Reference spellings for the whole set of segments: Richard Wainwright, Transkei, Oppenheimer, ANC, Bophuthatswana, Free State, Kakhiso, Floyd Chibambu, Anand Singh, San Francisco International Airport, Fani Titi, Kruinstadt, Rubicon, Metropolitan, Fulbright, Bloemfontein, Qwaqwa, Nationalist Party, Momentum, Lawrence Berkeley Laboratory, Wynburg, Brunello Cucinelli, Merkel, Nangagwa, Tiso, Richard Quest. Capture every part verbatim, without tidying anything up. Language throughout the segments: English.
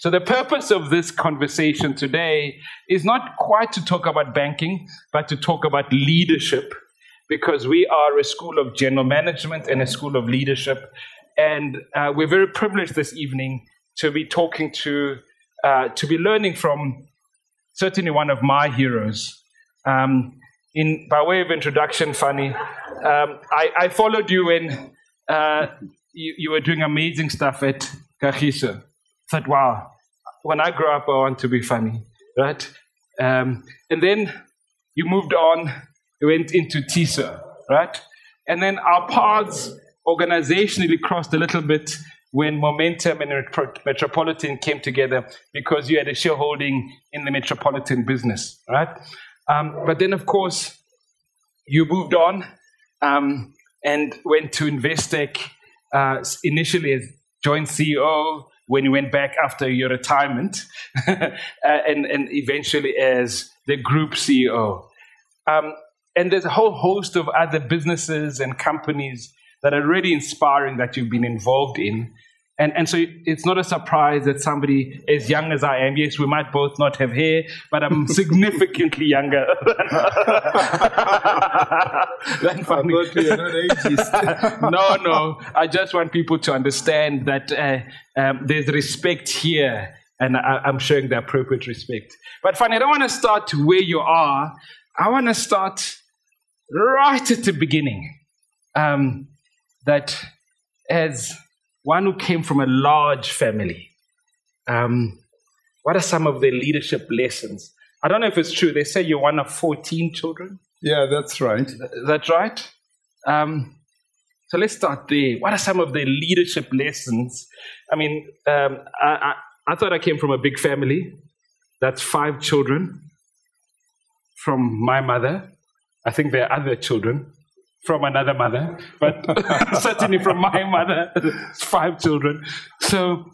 So the purpose of this conversation today is not quite to talk about banking, but to talk about leadership, because we are a school of general management and a school of leadership. And uh, we're very privileged this evening to be talking to, uh, to be learning from certainly one of my heroes. Um, in, by way of introduction, Fani, um, I, I followed you when uh, you, you were doing amazing stuff at Kakhiso. I thought, wow, when I grow up, I want to be Fani, right? Um, and then you moved on, you went into Tiso, right? And then our paths organizationally crossed a little bit when Momentum and Metropolitan came together, because you had a shareholding in the Metropolitan business, right? Um, but then, of course, you moved on um, and went to Investec, uh, initially as joint C E O, when you went back after your retirement, uh, and, and eventually as the group C E O. Um, and there's a whole host of other businesses and companies that are really inspiring that you've been involved in. And, and so it's not a surprise that somebody as young as I am, yes, we might both not have hair, but I'm significantly younger than Fani. I thought you were not ageist. No, no. I just want people to understand that uh, um, there's respect here, and I, I'm showing the appropriate respect. But Fani, I don't want to start where you are. I want to start right at the beginning. Um, that as one who came from a large family, um, what are some of the leadership lessons? I don't know if it's true. They say you're one of fourteen children. Yeah, that's right. Is that right? Um, so let's start there. What are some of the leadership lessons? I mean, um, I, I, I thought I came from a big family. That's five children from my mother. I think there are other children from another mother, but certainly from my mother, five children. So,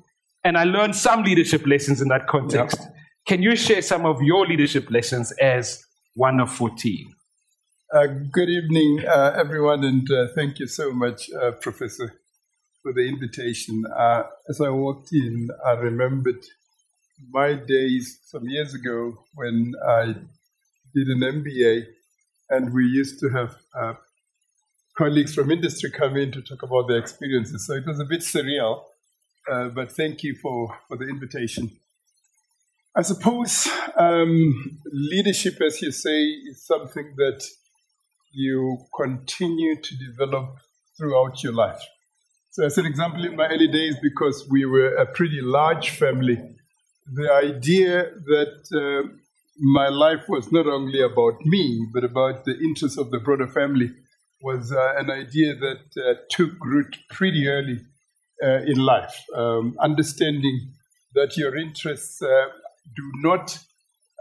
and I learned some leadership lessons in that context. Yep. Can you share some of your leadership lessons as one of fourteen? Uh, good evening, uh, everyone, and uh, thank you so much, uh, Professor, for the invitation. Uh, as I walked in, I remembered my days some years ago when I did an M B A, and we used to have uh, colleagues from industry come in to talk about their experiences. So it was a bit surreal, uh, but thank you for, for the invitation. I suppose um, leadership, as you say, is something that you continue to develop throughout your life. So as an example, in my early days, because we were a pretty large family, the idea that uh, my life was not only about me, but about the interests of the broader family, was uh, an idea that uh, took root pretty early uh, in life. Um, understanding that your interests uh, do not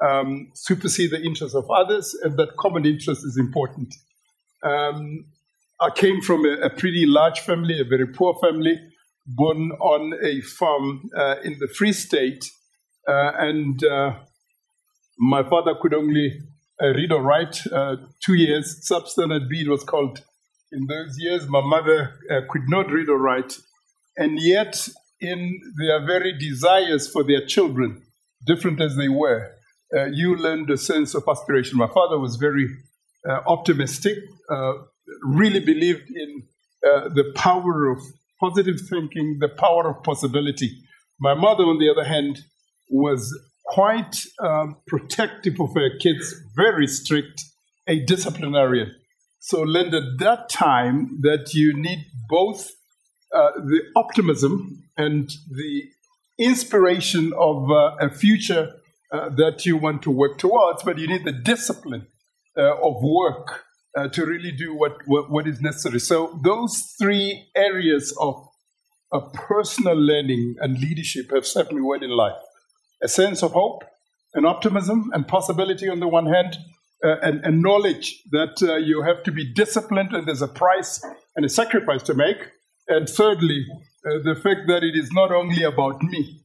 um, supersede the interests of others, and that common interest is important. Um, I came from a, a pretty large family, a very poor family, born on a farm uh, in the Free State, uh, and uh, my father could only Uh, read or write, uh, two years, substandard B, it was called in those years. My mother uh, could not read or write, and yet in their very desires for their children, different as they were, uh, you learned a sense of aspiration. My father was very uh, optimistic, uh, really believed in uh, the power of positive thinking, the power of possibility. My mother, on the other hand, was quite um, protective of her kids, very strict, a disciplinarian. So learned at that time that you need both uh, the optimism and the inspiration of uh, a future uh, that you want to work towards, but you need the discipline uh, of work uh, to really do what, what, what is necessary. So those three areas of, of personal learning and leadership have served me well in life. A sense of hope and optimism and possibility on the one hand, uh, and, and knowledge that uh, you have to be disciplined and there's a price and a sacrifice to make. And thirdly, uh, the fact that it is not only about me,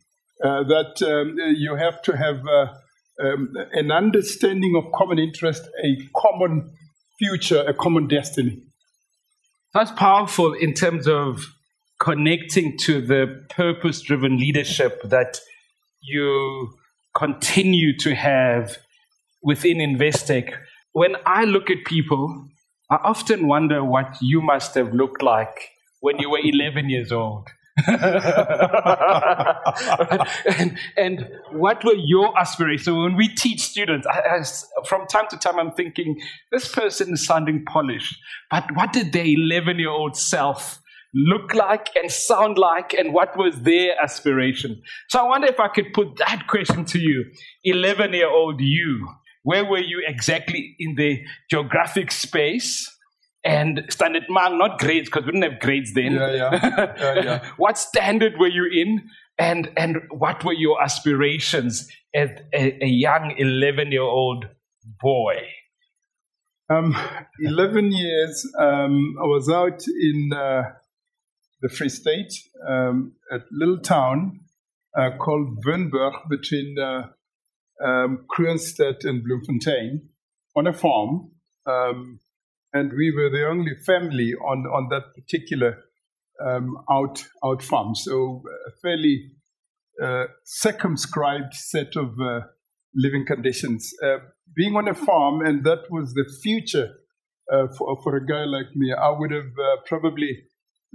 uh, that um, you have to have uh, um, an understanding of common interest, a common future, a common destiny. That's powerful in terms of connecting to the purpose-driven leadership that you continue to have within Investec. When I look at people, I often wonder what you must have looked like when you were eleven years old. and, and what were your aspirations? So when we teach students, I, I, from time to time I'm thinking, this person is sounding polished, but what did their eleven-year-old self look like and sound like, and what was their aspiration? So I wonder if I could put that question to you. eleven-year-old you, where were you exactly in the geographic space? And standard mark, not grades, because we didn't have grades then. Yeah, yeah. Yeah, yeah. What standard were you in, and and what were your aspirations as a, a young eleven-year-old boy? Um, eleven years, um, I was out in uh, the Free State, um, a little town uh, called Wynburg between uh, um, Kruinstadt and Bloemfontein, on a farm. Um, And we were the only family on, on that particular um, out out farm. So a fairly uh, circumscribed set of uh, living conditions. Uh, being on a farm, and that was the future uh, for, for a guy like me. I would have uh, probably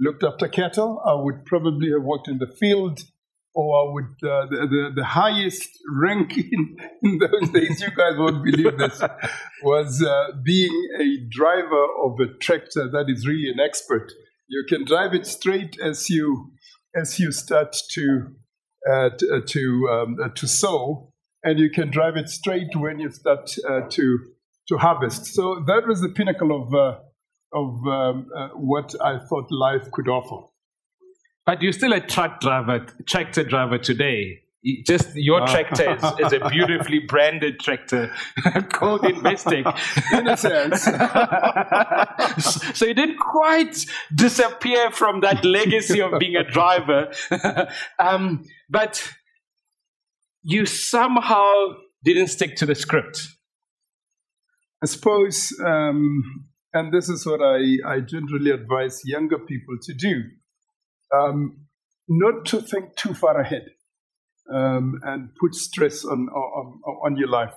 looked after cattle. I would probably have worked in the field, or I would uh, the, the the highest rank in, in those days, you guys won't believe this, was uh, being a driver of a tractor that is really an expert. You can drive it straight as you as you start to uh, to to, um, uh, to sow, and you can drive it straight when you start uh, to to harvest. So that was the pinnacle of uh, of um, uh, what I thought life could offer. But you're still a truck driver, tractor driver today. Just your oh. tractor is, is a beautifully branded tractor called Investec, in a sense. So you didn't quite disappear from that legacy of being a driver. um, but you somehow didn't stick to the script. I suppose, um, and this is what I, I generally advise younger people to do. Um, not to think too far ahead um, and put stress on on, on your life.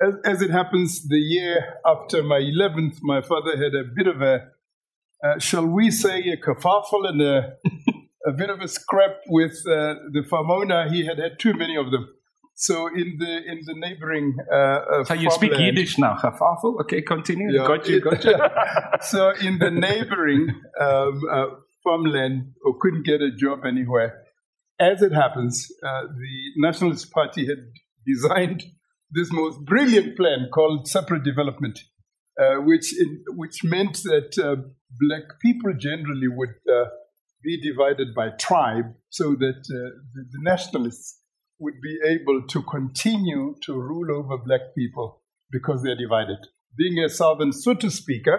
As, as it happens, the year after my eleventh, my father had a bit of a, uh, shall we say, a kerfuffle and a, a bit of a scrap with uh, the farm owner. He had had too many of them. So in the in the neighboring uh, so you speak Yiddish now, kerfuffle? Okay, continue. Yeah, got you, got you. So in the neighboring um, uh, farmland, or couldn't get a job anywhere. As it happens, uh, the Nationalist Party had designed this most brilliant plan called separate development, uh, which in, which meant that uh, black people generally would uh, be divided by tribe, so that uh, the, the nationalists would be able to continue to rule over black people because they're divided. Being a Southern Sotho speaker,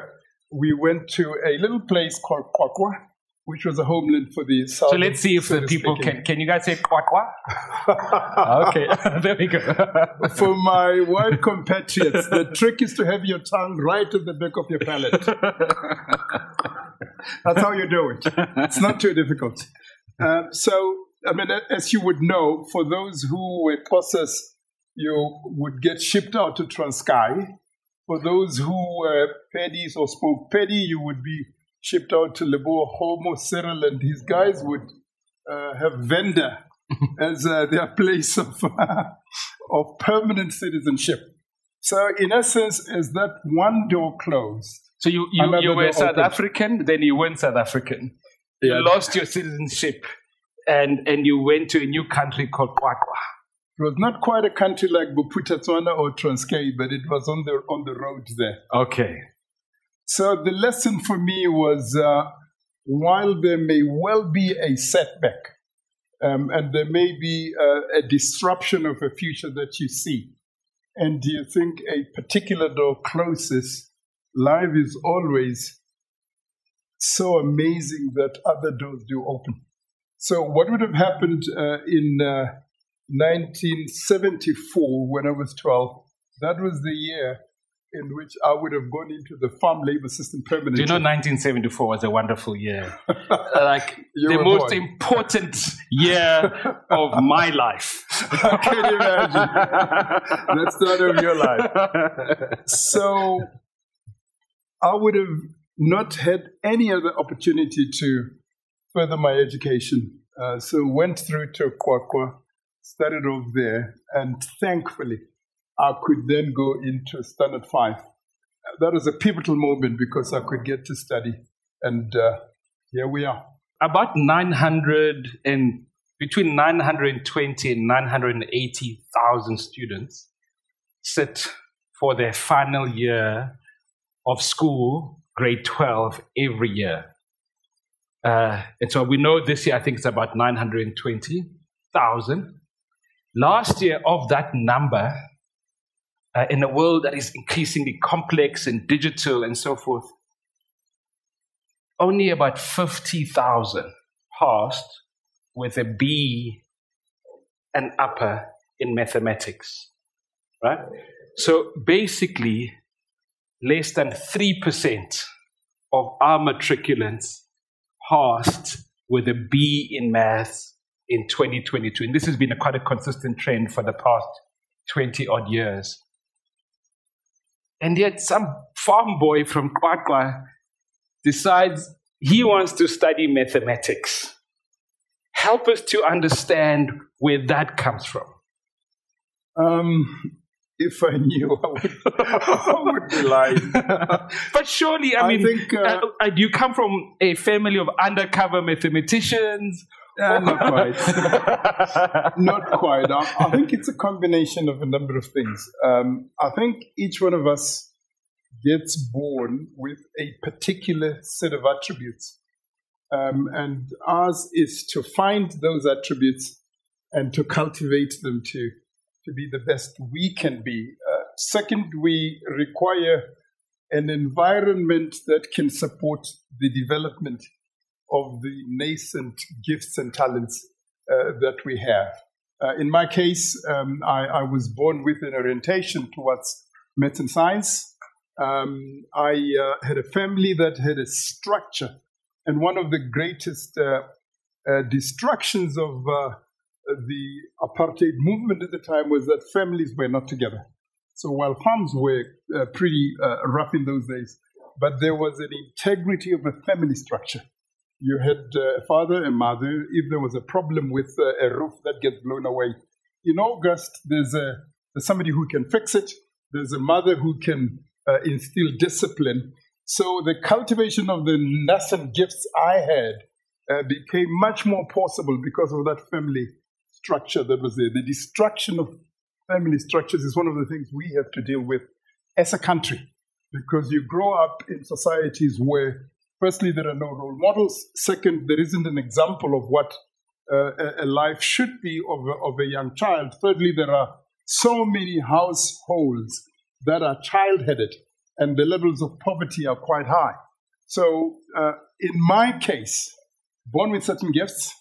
we went to a little place called Qwaqwa, which was a homeland for the South. So let's see if the people can, can you guys say Qwaqwa? Okay, there we go. For my white compatriots, the trick is to have your tongue right at the back of your palate. That's how you do it. It's not too difficult. Uh, so, I mean, as you would know, for those who were processed, you would get shipped out to Transkei. For those who were Pedis or spoke Pedi, you would be shipped out to Lebowa, Homo, Cyril, and his guys would uh, have Venda as uh, their place of, uh, of permanent citizenship. So, in essence, as that one door closed. So, you, you, you were South opened. African, then you weren't South African. Yeah. You lost your citizenship and, and you went to a new country called Qwaqwa. It was not quite a country like Bophuthatswana or Transkei, but it was on the, on the road there. Okay. So the lesson for me was, uh, while there may well be a setback, um, and there may be uh, a disruption of a future that you see, and you think a particular door closes, life is always so amazing that other doors do open. So what would have happened uh, in uh, nineteen seventy-four, when I was twelve, that was the year in which I would have gone into the farm labor system permanently. You know, nineteen seventy-four was a wonderful year. Like the most important year of my life. I can imagine. That's not of your life. So I would have not had any other opportunity to further my education. Uh, so went through to Qwaqwa, started off there, and thankfully I could then go into Standard five. That was a pivotal moment because I could get to study, and uh, here we are. About nine hundred and between nine hundred twenty and nine hundred eighty thousand students sit for their final year of school, grade twelve, every year. Uh, and so we know this year, I think it's about nine hundred twenty thousand. Last year, of that number, uh, in a world that is increasingly complex and digital and so forth, only about fifty thousand passed with a B and upper in mathematics, right? So basically, less than three percent of our matriculants passed with a B in maths in twenty twenty-two. And this has been a quite a consistent trend for the past twenty-odd years. And yet some farm boy from Qwaqwa decides he wants to study mathematics. Help us to understand where that comes from. Um, if I knew, I would, I would be lying. But surely, I, I mean, think, uh, uh, do you come from a family of undercover mathematicians? Uh, not quite. Not quite. I, I think it's a combination of a number of things. Um, I think each one of us gets born with a particular set of attributes. Um, and ours is to find those attributes and to cultivate them to, to be the best we can be. Uh, second, we require an environment that can support the development of the nascent gifts and talents uh, that we have. Uh, in my case, um, I, I was born with an orientation towards math and science. Um, I uh, had a family that had a structure, and one of the greatest uh, uh, destructions of uh, the apartheid movement at the time was that families were not together. So while farms were uh, pretty uh, rough in those days, but there was an integrity of a family structure. You had uh, a father and mother. If there was a problem with uh, a roof that gets blown away in August, there's, a, there's somebody who can fix it. There's a mother who can Uh, instill discipline. So the cultivation of the nascent gifts I had uh, became much more possible because of that family structure that was there. The destruction of family structures is one of the things we have to deal with as a country, because you grow up in societies where, firstly, there are no role models. Second, there isn't an example of what uh, a life should be of a, of a young child. Thirdly, there are so many households that are child-headed, and the levels of poverty are quite high. So uh, in my case, born with certain gifts,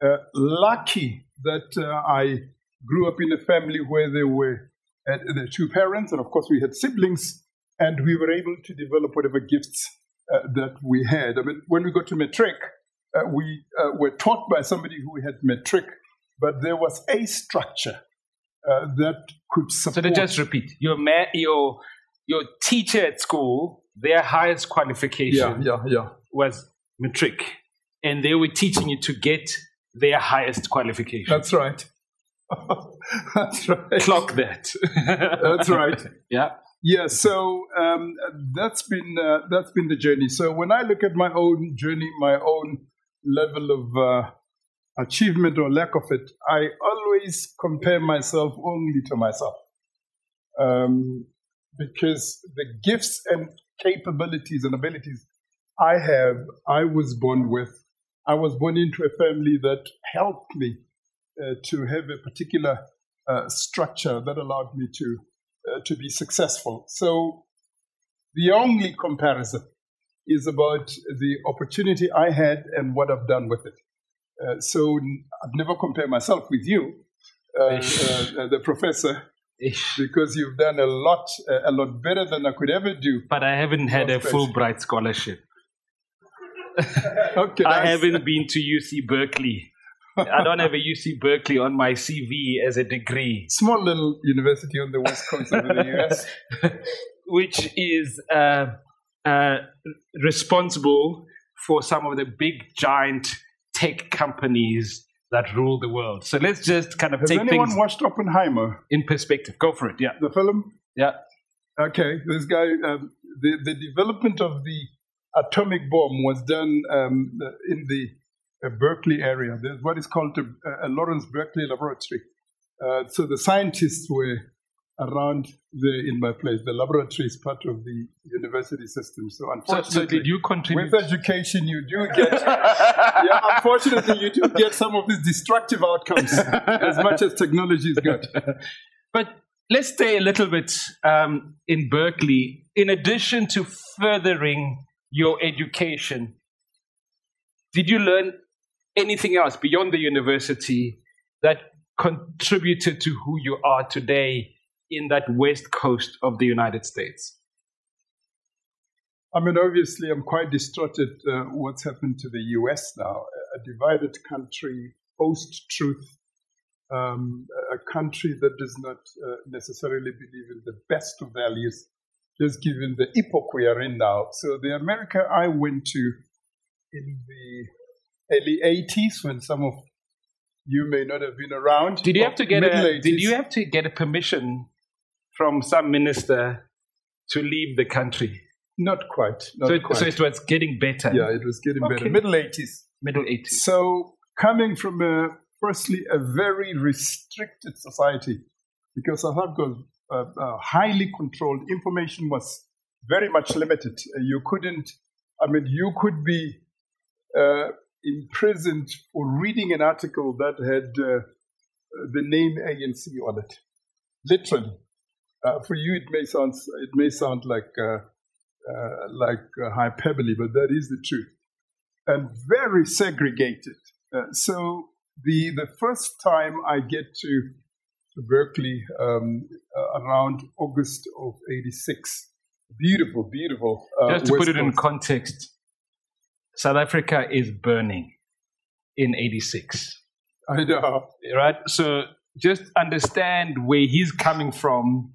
uh, lucky that uh, I grew up in a family where there were uh, the two parents, and of course we had siblings, and we were able to develop whatever gifts uh, that we had. I mean, when we got to matric, uh, we uh, were taught by somebody who had matric, but there was a structure Uh, that could support. So to just repeat, your ma- your your teacher at school, their highest qualification yeah, yeah, yeah. was matric, and they were teaching you to get their highest qualification. That's right. That's right. Clock that. That's right. Yeah. Yeah. So um, that's been uh, that's been the journey. So when I look at my own journey, my own level of uh, achievement or lack of it, I always compare myself only to myself, um, because the gifts and capabilities and abilities I have, I was born with. I was born into a family that helped me uh, to have a particular uh, structure that allowed me to uh, to be successful. So the only comparison is about the opportunity I had and what I've done with it. Uh, so I'd never compare myself with you, uh, uh, the professor, because you've done a lot, uh, a lot better than I could ever do. But I haven't had a Fulbright scholarship. Okay, I haven't been to U C Berkeley. I don't have a U C Berkeley on my C V as a degree. Small little university on the west coast of the U S. Which is uh, uh, responsible for some of the big, giant tech companies that rule the world. So let's just kind of Has take things... Has anyone watched Oppenheimer? In perspective. Go for it, yeah. The film? Yeah. Okay. This guy... Um, the, the development of the atomic bomb was done um, in the... A Berkeley area. There's what is called a, a Lawrence Berkeley Laboratory. Uh, so the scientists were around there in my place. The laboratory is part of the university system. So unfortunately, so, so did you contribute? With education, you do get. yeah, unfortunately, you do get some of these destructive outcomes as much as technology is good. But let's stay a little bit um, in Berkeley. In addition to furthering your education, did you learn anything else beyond the university that contributed to who you are today in that west coast of the United States? I mean, obviously, I'm quite distraughted uh, what's happened to the U S now. A divided country, post-truth, um, a country that does not uh, necessarily believe in the best of values, just given the epoch we are in now. So the America I went to in the early eighties, when some of you may not have been around. Did you have to get a, Did you have to get a permission from some minister to leave the country? Not quite. Not so, it, quite. so it was getting better. Yeah, it was getting okay. better. Middle eighties. Middle eighties. So coming from a firstly a very restricted society, because South Africa was uh, uh, highly controlled. Information was very much limited. Uh, you couldn't. I mean, you could be. Uh, imprisoned for reading an article that had uh, the name A N C on it. Literally, uh, for you it may sound it may sound like uh, uh, like uh, hyperbole, but that is the truth. And very segregated. Uh, so the the first time I get to, to Berkeley um, uh, around August of eighty-six, beautiful, beautiful. Uh, Just to put it in context. South Africa is burning in eighty-six. I know. Right? So just understand where he's coming from.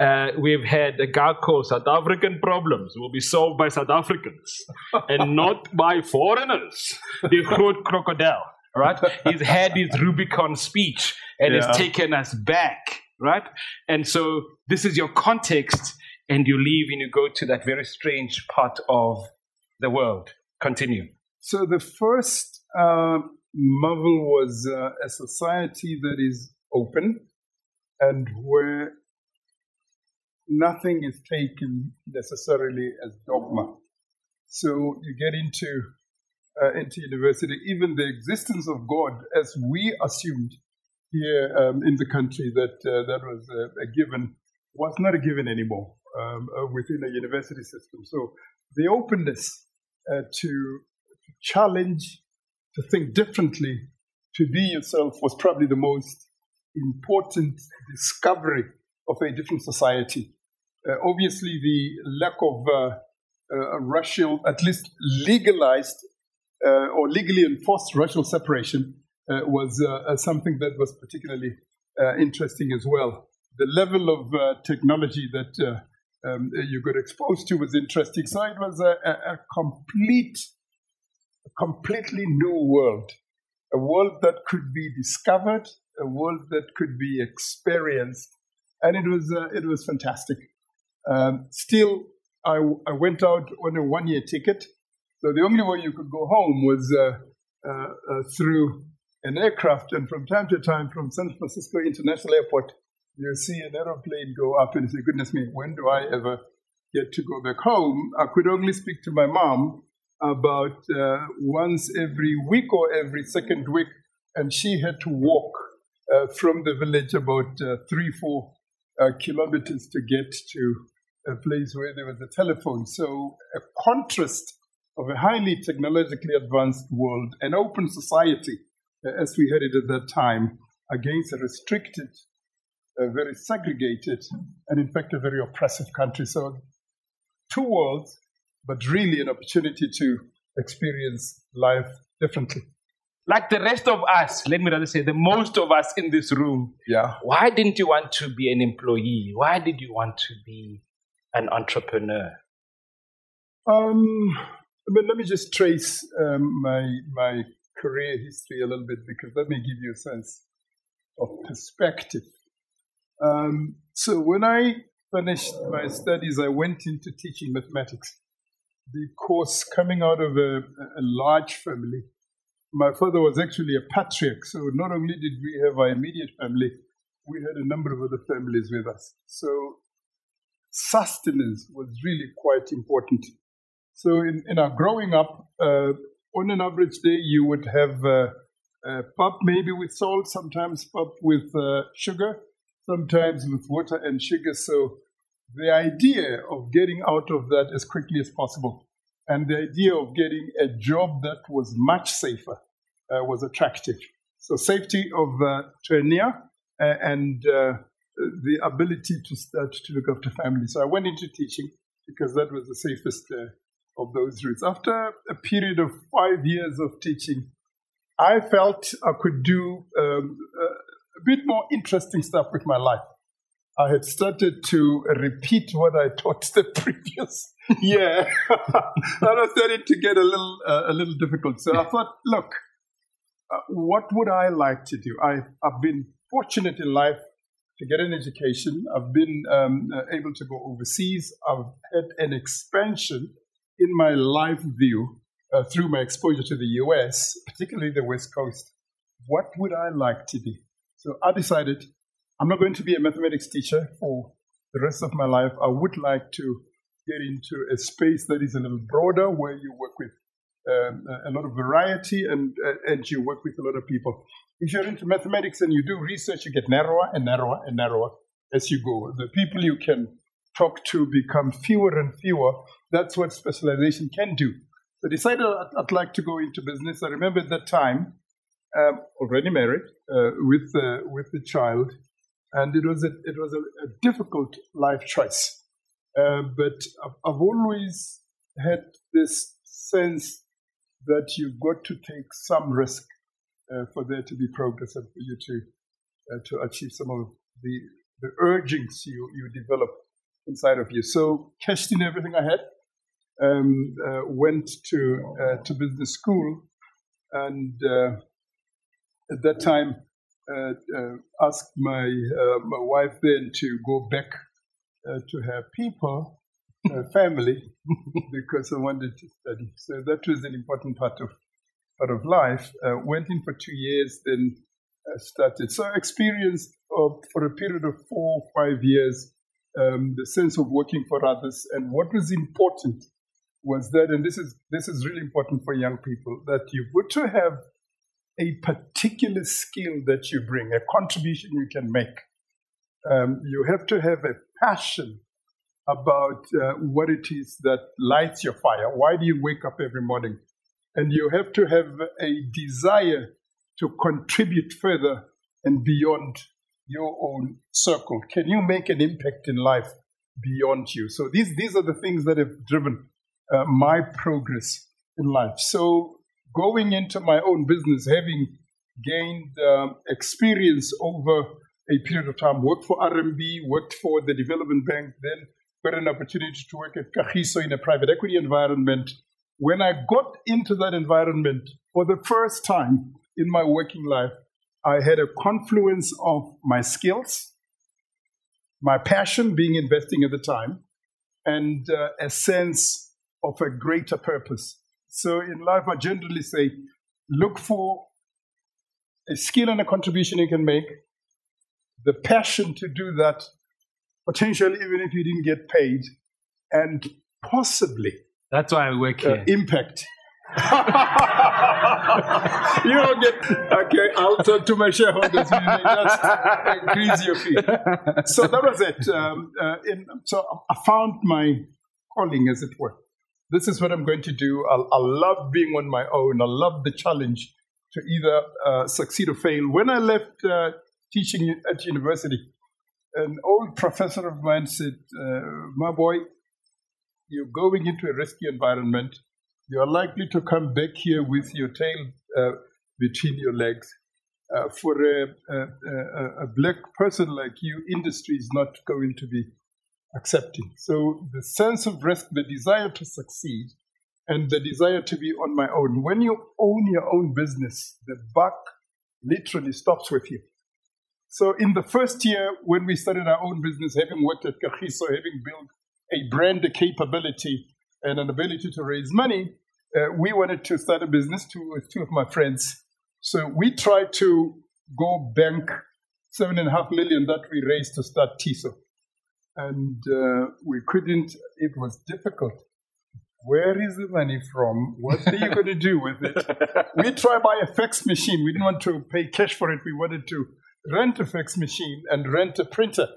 Uh, we've had a guy called South African problems will be solved by South Africans and not by foreigners. They quote crocodile. Right? He's had his Rubicon speech and yeah. it's taken us back. Right? And so this is your context, and you leave and you go to that very strange part of the world. Continue. So the first uh, marvel was uh, a society that is open and where nothing is taken necessarily as dogma. So you get into uh, into university, even the existence of God, as we assumed here um, in the country that uh, that was a, a given, was not a given anymore um, within a university system. So the openness. Uh, to, to challenge, to think differently, to be yourself was probably the most important discovery of a different society. Uh, obviously, the lack of uh, uh, racial, at least legalized uh, or legally enforced racial separation uh, was uh, something that was particularly uh, interesting as well. The level of uh, technology that uh, Um, you got exposed to was interesting. So it was a, a, a complete, a completely new world, a world that could be discovered, a world that could be experienced, and it was uh, it was fantastic. Um, still, I, I went out on a one-year ticket, so the only way you could go home was uh, uh, uh, through an aircraft. And from time to time, from San Francisco International Airport, you see an aeroplane go up and you say, goodness me, when do I ever get to go back home? I could only speak to my mom about uh, once every week or every second week, and she had to walk uh, from the village about uh, three, four uh, kilometers to get to a place where there was a telephone. So a contrast of a highly technologically advanced world, an open society, uh, as we had it at that time, against a restricted, a very segregated, and in fact, a very oppressive country. So two worlds, but really an opportunity to experience life differently. like the rest of us, let me rather say the most of us in this room, yeah. Why didn't you want to be an employee? Why did you want to be an entrepreneur? Um, but let me just trace um, my my career history a little bit, because that may give you a sense of perspective. Um, so when I finished my studies, I went into teaching mathematics. The course coming out of a, a large family. My father was actually a patriarch, so not only did we have our immediate family, we had a number of other families with us. So sustenance was really quite important. So in, in our growing up, uh, on an average day, you would have uh, uh, pap maybe with salt, sometimes pap with uh, sugar, sometimes with water and sugar. So the idea of getting out of that as quickly as possible and the idea of getting a job that was much safer uh, was attractive. So safety of uh, tenure uh, and uh, the ability to start to look after family. So I went into teaching because that was the safest uh, of those routes. After a period of five years of teaching, I felt I could do um, a bit more interesting stuff with my life. I had started to repeat what I taught the previous year, and I started to get a little uh, a little difficult. So I thought, look, uh, what would I like to do? I, I've been fortunate in life to get an education. I've been um, uh, able to go overseas. I've had an expansion in my life view uh, through my exposure to the U S, particularly the West Coast. What would I like to do? So I decided, I'm not going to be a mathematics teacher for the rest of my life. I would like to get into a space that is a little broader, where you work with um, a lot of variety and uh, and you work with a lot of people. If you're into mathematics and you do research, you get narrower and narrower and narrower as you go. The people you can talk to become fewer and fewer. That's what specialization can do. So I decided I'd like to go into business. I remember at that time, um, already married uh, with uh, with a child. And it was a, it was a, a difficult life choice. Uh, but I've, I've always had this sense that you've got to take some risk uh, for there to be progress and for you to uh, to achieve some of the, the urgings you, you develop inside of you. So cashed in everything I had, um, uh, went to uh, to business school, and uh, at that time, Uh, uh, asked my uh, my wife then to go back uh, to her people, her family, because I wanted to study. So that was an important part of part of life. Uh, went in for two years, then uh, started. So I experienced uh, for a period of four five years um, the sense of working for others. And what was important was that, and this is this is really important for young people, that you would to have a particular skill that you bring, a contribution you can make. Um, you have to have a passion about uh, what it is that lights your fire. Why do you wake up every morning? And you have to have a desire to contribute further and beyond your own circle. Can you make an impact in life beyond you? So these, these are the things that have driven uh, my progress in life. So going into my own business, having gained um, experience over a period of time, worked for R M B, worked for the development bank, then got an opportunity to work at Kakhiso in a private equity environment. When I got into that environment for the first time in my working life, I had a confluence of my skills, my passion being investing at the time, and uh, a sense of a greater purpose. So in life, I generally say, look for a skill and a contribution you can make, the passion to do that, potentially even if you didn't get paid, and possibly that's why I work here. Uh, impact. You don't get, okay, I'll talk to my shareholders. Just increase your fee. So that was it. Um, uh, in, so I found my calling, as it were. This is what I'm going to do. I, I love being on my own. I love the challenge to either uh, succeed or fail. When I left uh, teaching at university, an old professor of mine said, uh, my boy, you're going into a risky environment. You're likely to come back here with your tail uh, between your legs. Uh, for a, a, a black person like you, industry is not going to be accepting. So the sense of risk, the desire to succeed, and the desire to be on my own. When you own your own business, the buck literally stops with you. So in the first year, when we started our own business, having worked at Kakhiso, having built a brand, a capability, and an ability to raise money, uh, we wanted to start a business to, with two of my friends. So we tried to go bank seven and a half million that we raised to start Tiso. And uh, we couldn't, it was difficult. Where is the money from? What are you going to do with it? We tried by a fax machine. We didn't want to pay cash for it. We wanted to rent a fax machine and rent a printer.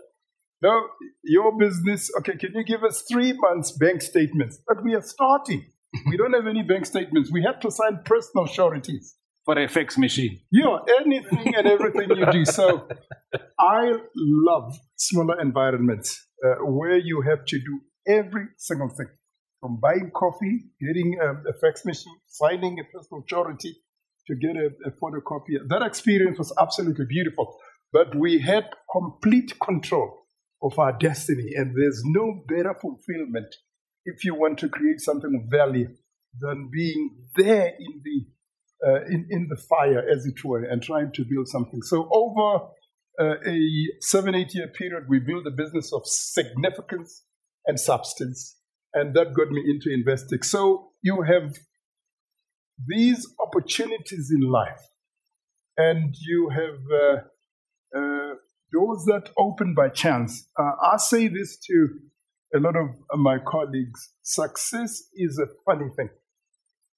Now, your business, okay, can you give us three months bank statements? But we are starting. We don't have any bank statements. We have to sign personal sureties. For a fax machine. Yeah, anything and everything you do. So I love smaller environments uh, where you have to do every single thing. From buying coffee, getting um, a fax machine, signing a personal surety to get a, a photocopy. That experience was absolutely beautiful. But we had complete control of our destiny, and there's no better fulfillment if you want to create something of value than being there in the uh, in, in the fire, as it were, and trying to build something. So over uh, a seven, eight-year period, we built a business of significance and substance. And that got me into Investec. So you have these opportunities in life, and you have uh, uh, doors that open by chance. Uh, I say this to a lot of my colleagues. Success is a funny thing.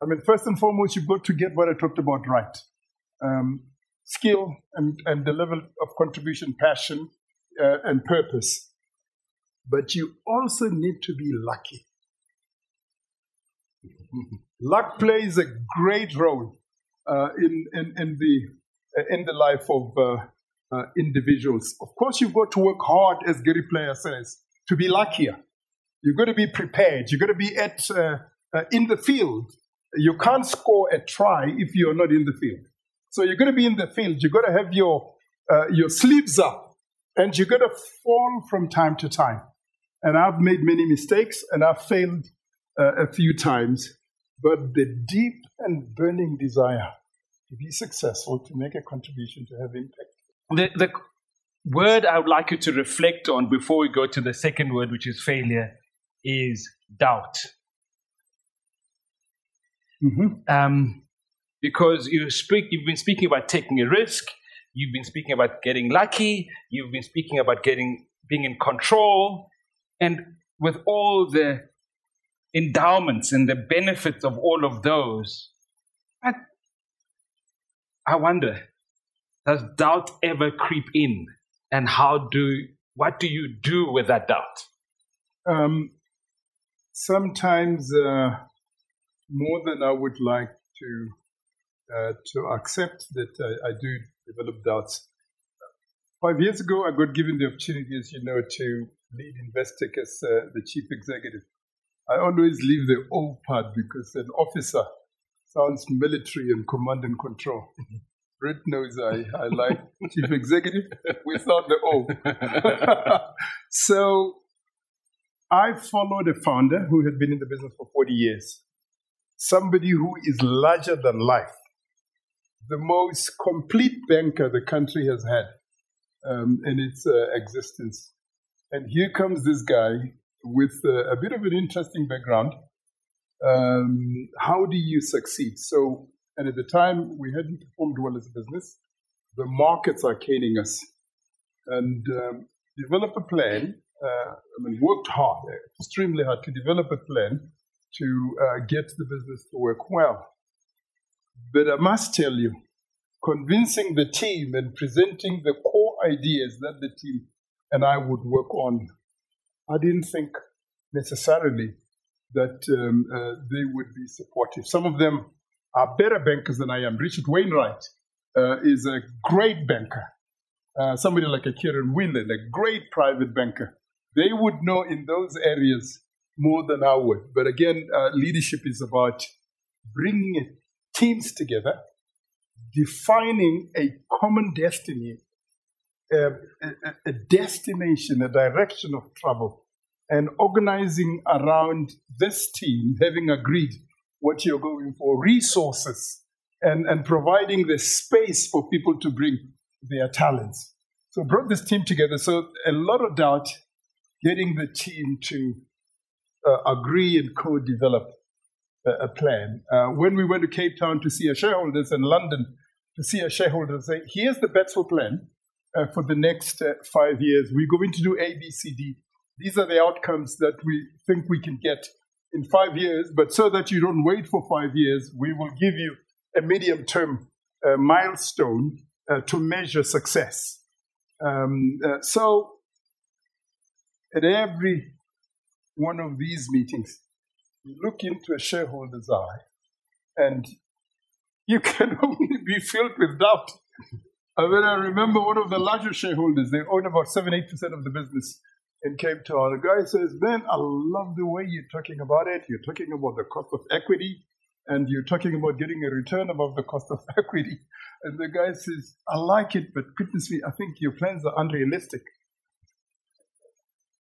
I mean, first and foremost, you've got to get what I talked about right. Um, skill and, and the level of contribution, passion, uh, and purpose. But you also need to be lucky. Luck plays a great role uh, in, in, in, the, uh, in the life of uh, uh, individuals. Of course, you've got to work hard, as Gary Player says, to be luckier. You've got to be prepared. You've got to be at, uh, uh, in the field. You can't score a try if you're not in the field. So you've got to be in the field. You've got to have your, uh, your sleeves up, and you've got to fall from time to time. And I've made many mistakes, and I've failed uh, a few times. But the deep and burning desire to be successful, to make a contribution, to have impact. The, the word I would like you to reflect on before we go to the second word, which is failure, is doubt. Mm-hmm. Um, because you speak, you've been speaking about taking a risk. You've been speaking about getting lucky. You've been speaking about getting being in control. And with all the endowments and the benefits of all of those, I, I wonder, does doubt ever creep in? And how do, what do you do with that doubt? Um, sometimes uh, more than I would like to uh, to accept that I, I do develop doubts. Five years ago, I got given the opportunity, as you know, to lead Investec as uh, the chief executive. I always leave the old part because an officer sounds military and command and control. Brett knows I, I like chief executive without the O. So I followed a founder who had been in the business for forty years, somebody who is larger than life, the most complete banker the country has had um, in its uh, existence. And here comes this guy with uh, a bit of an interesting background. Um, how do you succeed? So, and at the time, we hadn't performed well as a business. The markets are caning us. And um, develop a plan. Uh, I mean, worked hard, extremely hard, to develop a plan to uh, get the business to work well. But I must tell you, convincing the team and presenting the core ideas that the team and I would work on, I didn't think necessarily that um, uh, they would be supportive. Some of them are better bankers than I am. Richard Wainwright uh, is a great banker, uh, somebody like a Kieran Winland, a great private banker. They would know in those areas more than I would. But again, uh, leadership is about bringing teams together, defining a common destiny, a, a, a destination, a direction of travel, and organizing around this team, having agreed what you're going for, resources, and, and providing the space for people to bring their talents. So brought this team together. So a lot of doubt getting the team to uh, agree and co-develop a, a plan. Uh, when we went to Cape Town to see our shareholders and London to see our shareholders, say, here's the Betzel plan uh, for the next uh, five years. We're going to do A, B, C, D. These are the outcomes that we think we can get in five years, but so that you don't wait for five years, we will give you a medium-term uh, milestone uh, to measure success. Um, uh, so at every one of these meetings, you look into a shareholder's eye and you can only be filled with doubt. I mean, I remember one of the larger shareholders, they own about seven, eight percent of the business in Cape Town. The guy says, "Man, I love the way you're talking about it. You're talking about the cost of equity, and you're talking about getting a return above the cost of equity." And the guy says, "I like it, but goodness me, I think your plans are unrealistic."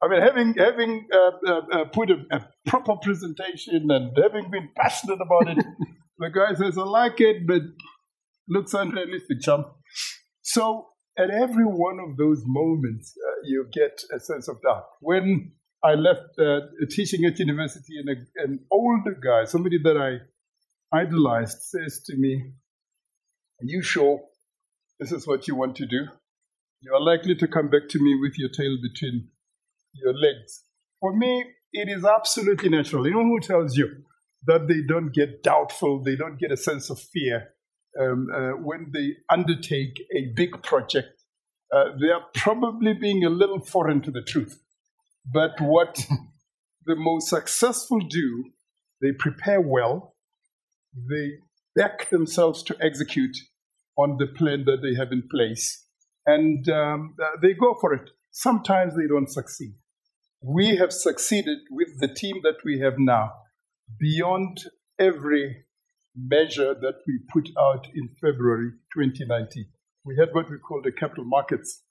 I mean, having having uh, uh, put a, a proper presentation and having been passionate about it, the guy says, "I like it, but looks unrealistic, chum." So at every one of those moments, uh, you get a sense of doubt. When I left uh, teaching at university, and a, an older guy, somebody that I idolized, says to me, "Are you sure this is what you want to do? You are likely to come back to me with your tail between your legs." For me, it is absolutely natural. You know who tells you that they don't get doubtful, they don't get a sense of fear um, uh, when they undertake a big project? Uh, they are probably being a little foreign to the truth. But what the most successful do, they prepare well, they back themselves to execute on the plan that they have in place, and um, they go for it. Sometimes they don't succeed. We have succeeded with the team that we have now beyond every measure that we put out in February twenty nineteen. We had what we called a capital markets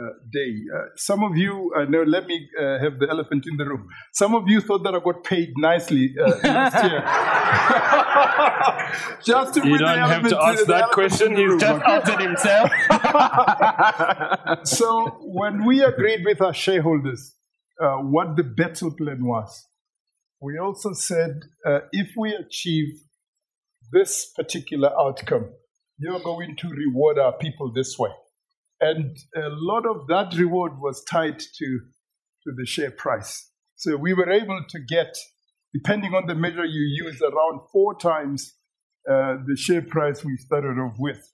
uh, day. Uh, some of you, uh, no, let me uh, have the elephant in the room. Some of you thought that I got paid nicely uh, last year. Just to you don't have to ask that question. He's just answered himself. So when we agreed with our shareholders uh, what the Betzel plan was, we also said, uh, if we achieve this particular outcome, you're going to reward our people this way. And a lot of that reward was tied to, to the share price. So we were able to get, depending on the measure you use, around four times uh, the share price we started off with.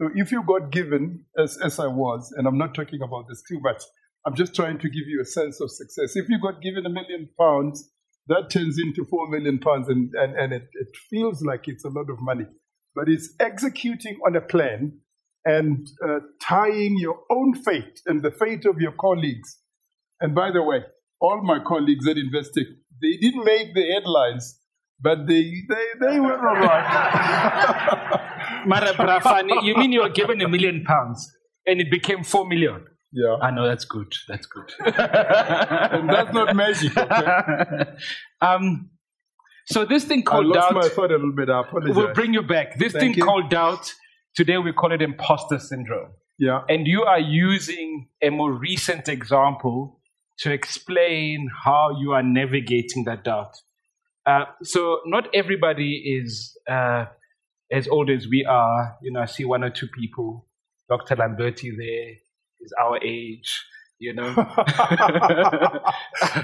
So if you got given, as, as I was, and I'm not talking about this too much, I'm just trying to give you a sense of success. If you got given a million pounds, that turns into four million pounds, and, and, and it, it feels like it's a lot of money. But it's executing on a plan and uh, tying your own fate and the fate of your colleagues. And by the way, all my colleagues at Investec, they didn't make the headlines, but they they, they were all right. Mara Brafani, you mean you were given a million pounds and it became four million? Yeah. I know, that's good. That's good. And that's not magic, okay? Um, so this thing called doubt... I lost doubt, my thought a little bit. I apologize. We'll bring you back. This Thank thing you. called doubt, today we call it imposter syndrome. Yeah. And you are using a more recent example to explain how you are navigating that doubt. Uh, so not everybody is uh, as old as we are. You know, I see one or two people. Doctor Lamberti there is our age, you know.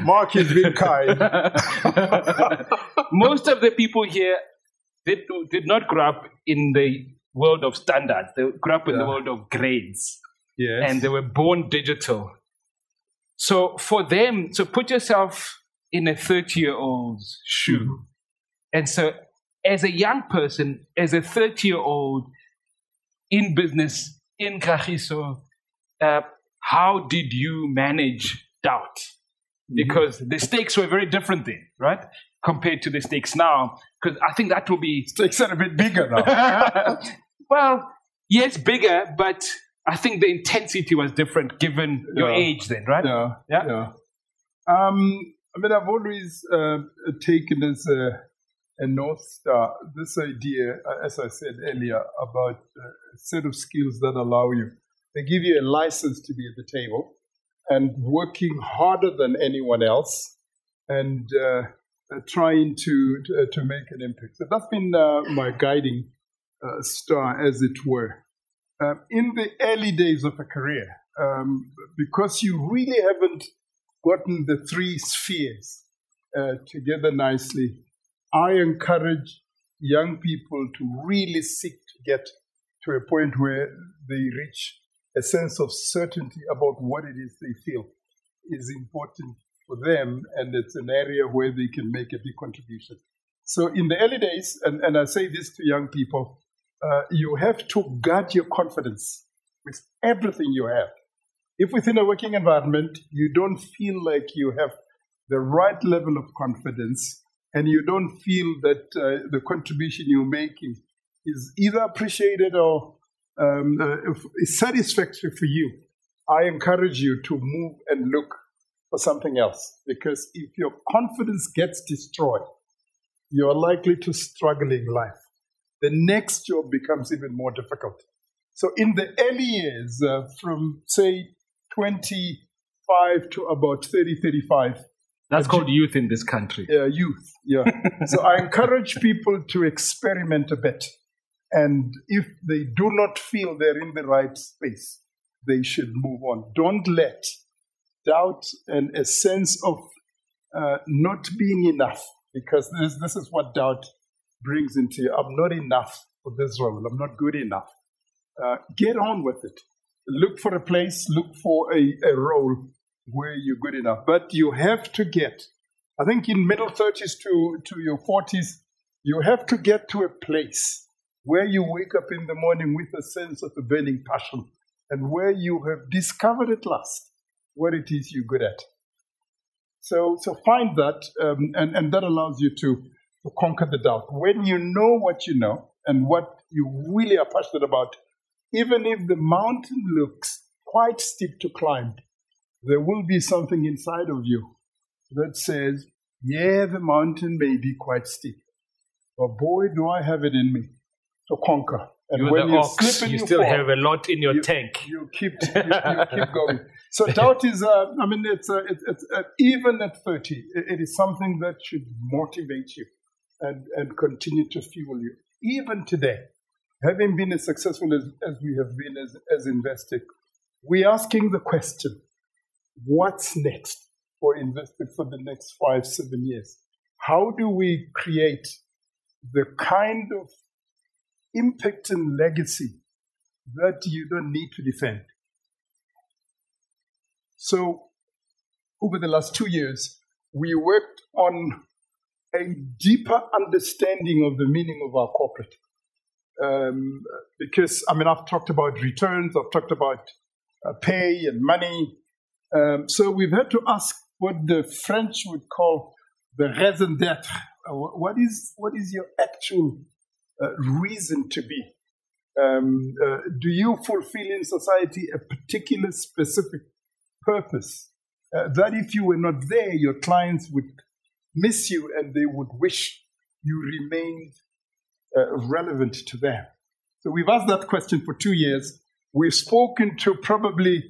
Mark is being kind. Most of the people here did, did not grow up in the world of standards. They grew up in yeah. the world of grades. Yes. And they were born digital. So for them, so put yourself in a thirty-year-old's shoe. Mm-hmm. And so as a young person, as a thirty-year-old in business, in Kakhiso, uh, how did you manage doubt? Mm-hmm. Because the stakes were very different then, right? Compared to the stakes now, because I think that will be... Stakes are a bit bigger now. Well, Yeah, it's bigger, but I think the intensity was different given your yeah. age then, right? Yeah. Yeah. yeah. Um, I mean, I've always uh, taken as a, a North Star this idea, as I said earlier, about a set of skills that allow you. They give you a license to be at the table and working harder than anyone else and uh, trying to, to, to make an impact. So that's been uh, my guiding uh, star, as it were. Um, in the early days of a career, um, because you really haven't gotten the three spheres uh, together nicely, I encourage young people to really seek to get to a point where they reach a sense of certainty about what it is they feel is important for them, and it's an area where they can make a big contribution. So in the early days, and, and I say this to young people, uh, you have to guard your confidence with everything you have. If within a working environment, you don't feel like you have the right level of confidence and you don't feel that uh, the contribution you're making is either appreciated or um, uh, is satisfactory for you, I encourage you to move and look for something else. Because if your confidence gets destroyed, you're likely to struggle in life. The next job becomes even more difficult. So in the early years, uh, from, say, twenty-five to about thirty, thirty-five. That's called youth in this country. Yeah, youth, yeah. So I encourage people to experiment a bit. And if they do not feel they're in the right space, they should move on. Don't let doubt and a sense of uh, not being enough, because this, this is what doubt brings into you. I'm not enough for this role. I'm not good enough. Uh, get on with it. Look for a place, look for a, a role where you're good enough. But you have to get, I think in middle thirties to, to your forties, you have to get to a place where you wake up in the morning with a sense of a burning passion and where you have discovered at last what it is you're good at. So so find that, um, and, and that allows you to, to conquer the doubt. When you know what you know and what you really are passionate about, even if the mountain looks quite steep to climb, there will be something inside of you that says, yeah, the mountain may be quite steep, but boy, do I have it in me to conquer. And You're when you ox, slip you still fall, have a lot in your you, tank. You keep, you, you keep going. So doubt is, uh, I mean, it's, uh, it's, it's uh, even at thirty, it, it is something that should motivate you and, and continue to fuel you. Even today, having been as successful as, as we have been as, as Investec, we're asking the question, what's next for Investec for the next five, seven years? How do we create the kind of impact and legacy that you don't need to defend? So over the last two years, we worked on a deeper understanding of the meaning of our corporate. Um, because, I mean, I've talked about returns, I've talked about uh, pay and money. Um, so we've had to ask what the French would call the raison d'être. Uh, what is what is your actual uh, reason to be? Um, uh, do you fulfill in society a particular specific purpose? Uh, that if you were not there, your clients would miss you and they would wish you remained Uh, relevant to them. So we've asked that question for two years. We've spoken to probably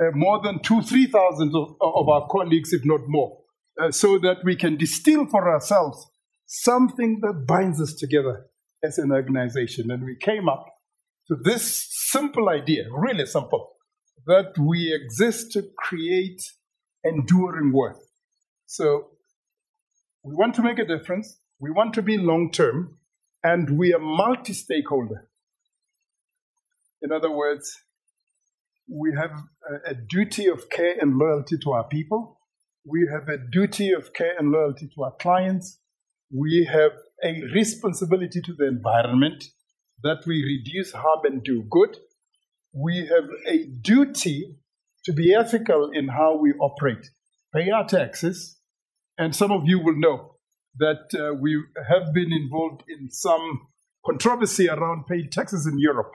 uh, more than two, three thousand of, of our colleagues, if not more, uh, so that we can distill for ourselves something that binds us together as an organization. And we came up to this simple idea, really simple, that we exist to create enduring worth. So we want to make a difference. We want to be long-term. And we are multi-stakeholder. In other words, we have a, a duty of care and loyalty to our people. We have a duty of care and loyalty to our clients. We have a responsibility to the environment that we reduce harm and do good. We have a duty to be ethical in how we operate, pay our taxes, and some of you will know that uh, we have been involved in some controversy around paying taxes in Europe.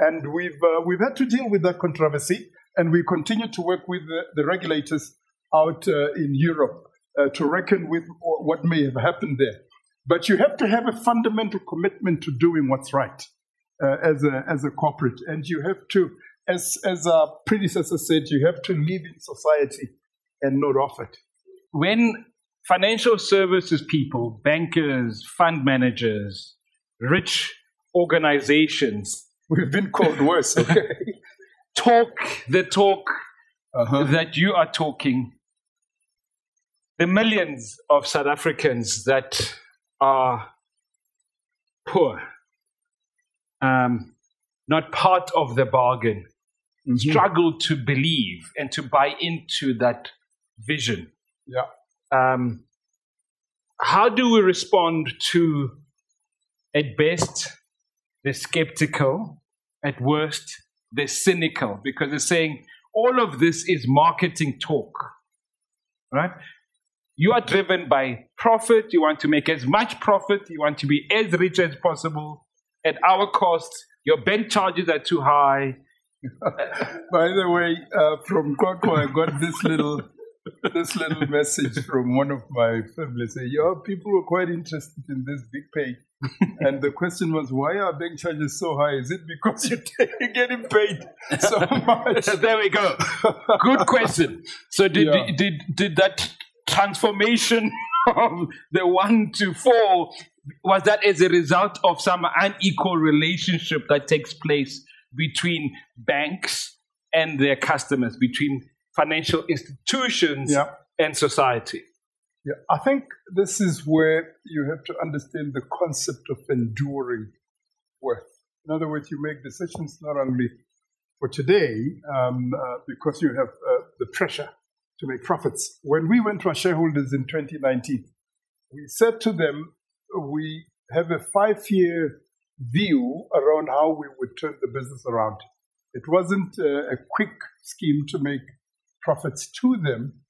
And we've uh, we've had to deal with that controversy, and we continue to work with the, the regulators out uh, in Europe uh, to reckon with what may have happened there. But you have to have a fundamental commitment to doing what's right uh, as a as a corporate, and you have to, as as our predecessor said, you have to live in society and not off it. When financial services people, bankers, fund managers, rich organizations, we've been called worse, okay, talk the talk uh-huh. that you are talking, the millions of South Africans that are poor, um, not part of the bargain, mm-hmm. struggle to believe and to buy into that vision. Yeah. Um, how do we respond to, at best, the skeptical, at worst, the cynical? Because they're saying all of this is marketing talk, right? You are driven by profit. You want to make as much profit. You want to be as rich as possible. At our cost, your bank charges are too high. By the way, uh, from Qwaqwa, I got this little... this little message from one of my family saying, "Yo, people were quite interested in this big pay." And the question was, why are bank charges so high? Is it because you you're getting paid so much? There we go. Good question. So did, yeah. did, did, did that transformation of the one to four, was that as a result of some unequal relationship that takes place between banks and their customers, between financial institutions yeah. and society? Yeah, I think this is where you have to understand the concept of enduring worth. In other words, you make decisions not only for today, um, uh, because you have uh, the pressure to make profits. When we went to our shareholders in twenty nineteen, we said to them, we have a five-year view around how we would turn the business around. It wasn't uh, a quick scheme to make profits to them.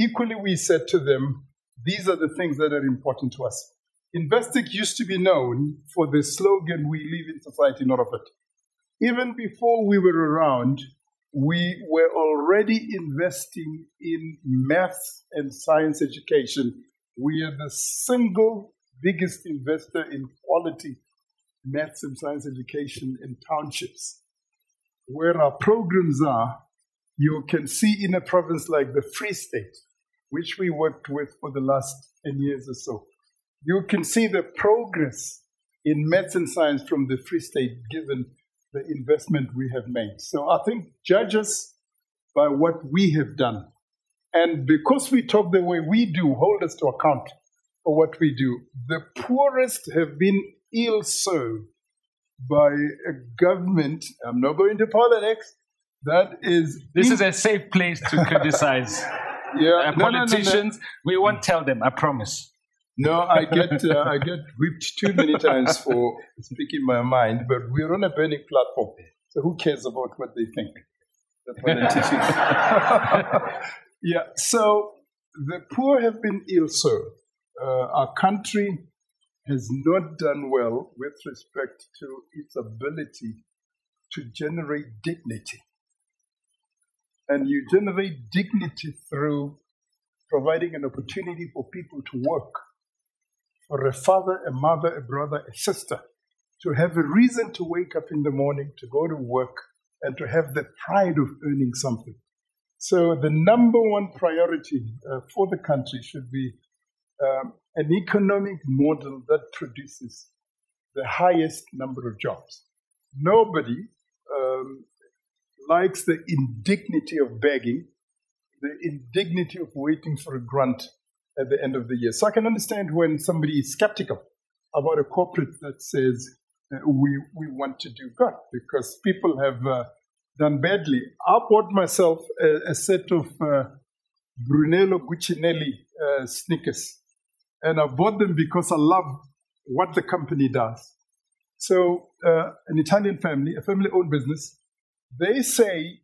Equally, we said to them, these are the things that are important to us. Investec used to be known for the slogan, "We live in society, not of it." Even before we were around, we were already investing in maths and science education. We are the single biggest investor in quality maths and science education in townships. Where our programs are, you can see in a province like the Free State, which we worked with for the last ten years or so, you can see the progress in maths and science from the Free State given the investment we have made. So I think judge us by what we have done. And because we talk the way we do, hold us to account for what we do. The poorest have been ill-served by a government, I'm not going to politics, that is, this in- is a safe place to criticize yeah. uh, politicians. No, no, no, no. We won't tell them, I promise. No, I get uh, I get whipped too many times for speaking my mind, but we're on a burning platform, so who cares about what they think? The politicians. yeah. So the poor have been ill-served. Uh, our country has not done well with respect to its ability to generate dignity. And you generate dignity through providing an opportunity for people to work, for a father, a mother, a brother, a sister, to have a reason to wake up in the morning, to go to work, and to have the pride of earning something. So the number one priority uh, for the country should be um, an economic model that produces the highest number of jobs. Nobody um, likes the indignity of begging, the indignity of waiting for a grant at the end of the year. So I can understand when somebody is skeptical about a corporate that says uh, we we want to do good because people have uh, done badly. I bought myself a, a set of uh, Brunello Cucinelli uh, sneakers, and I bought them because I love what the company does. So uh, an Italian family, a family-owned business, they say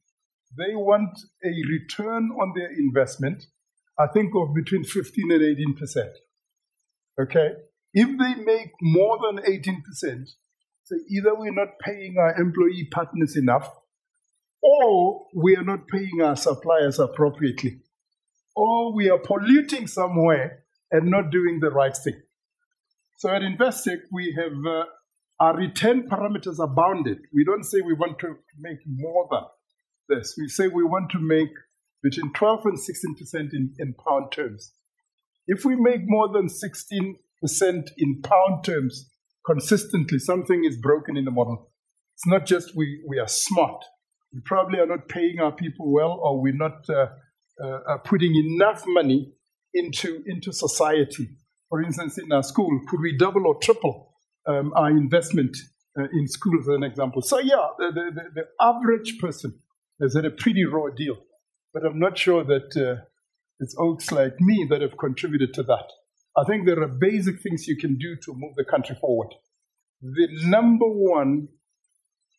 they want a return on their investment, I think, of between fifteen and eighteen percent. Okay? If they make more than eighteen percent, So either we're not paying our employee partners enough, or we are not paying our suppliers appropriately, or we are polluting somewhere and not doing the right thing. So at Investec, we have uh, our return parameters are bounded. We don't say we want to make more than this. We say we want to make between twelve and sixteen percent in, in pound terms. If we make more than sixteen percent in pound terms consistently, something is broken in the model. It's not just we, we are smart. We probably are not paying our people well, or we're not uh, uh, putting enough money into, into society. For instance, in our school, could we double or triple um, our investment uh, in schools, as an example? So yeah, the, the, the average person has had a pretty raw deal, but I'm not sure that uh, it's oaks like me that have contributed to that. I think there are basic things you can do to move the country forward. The number one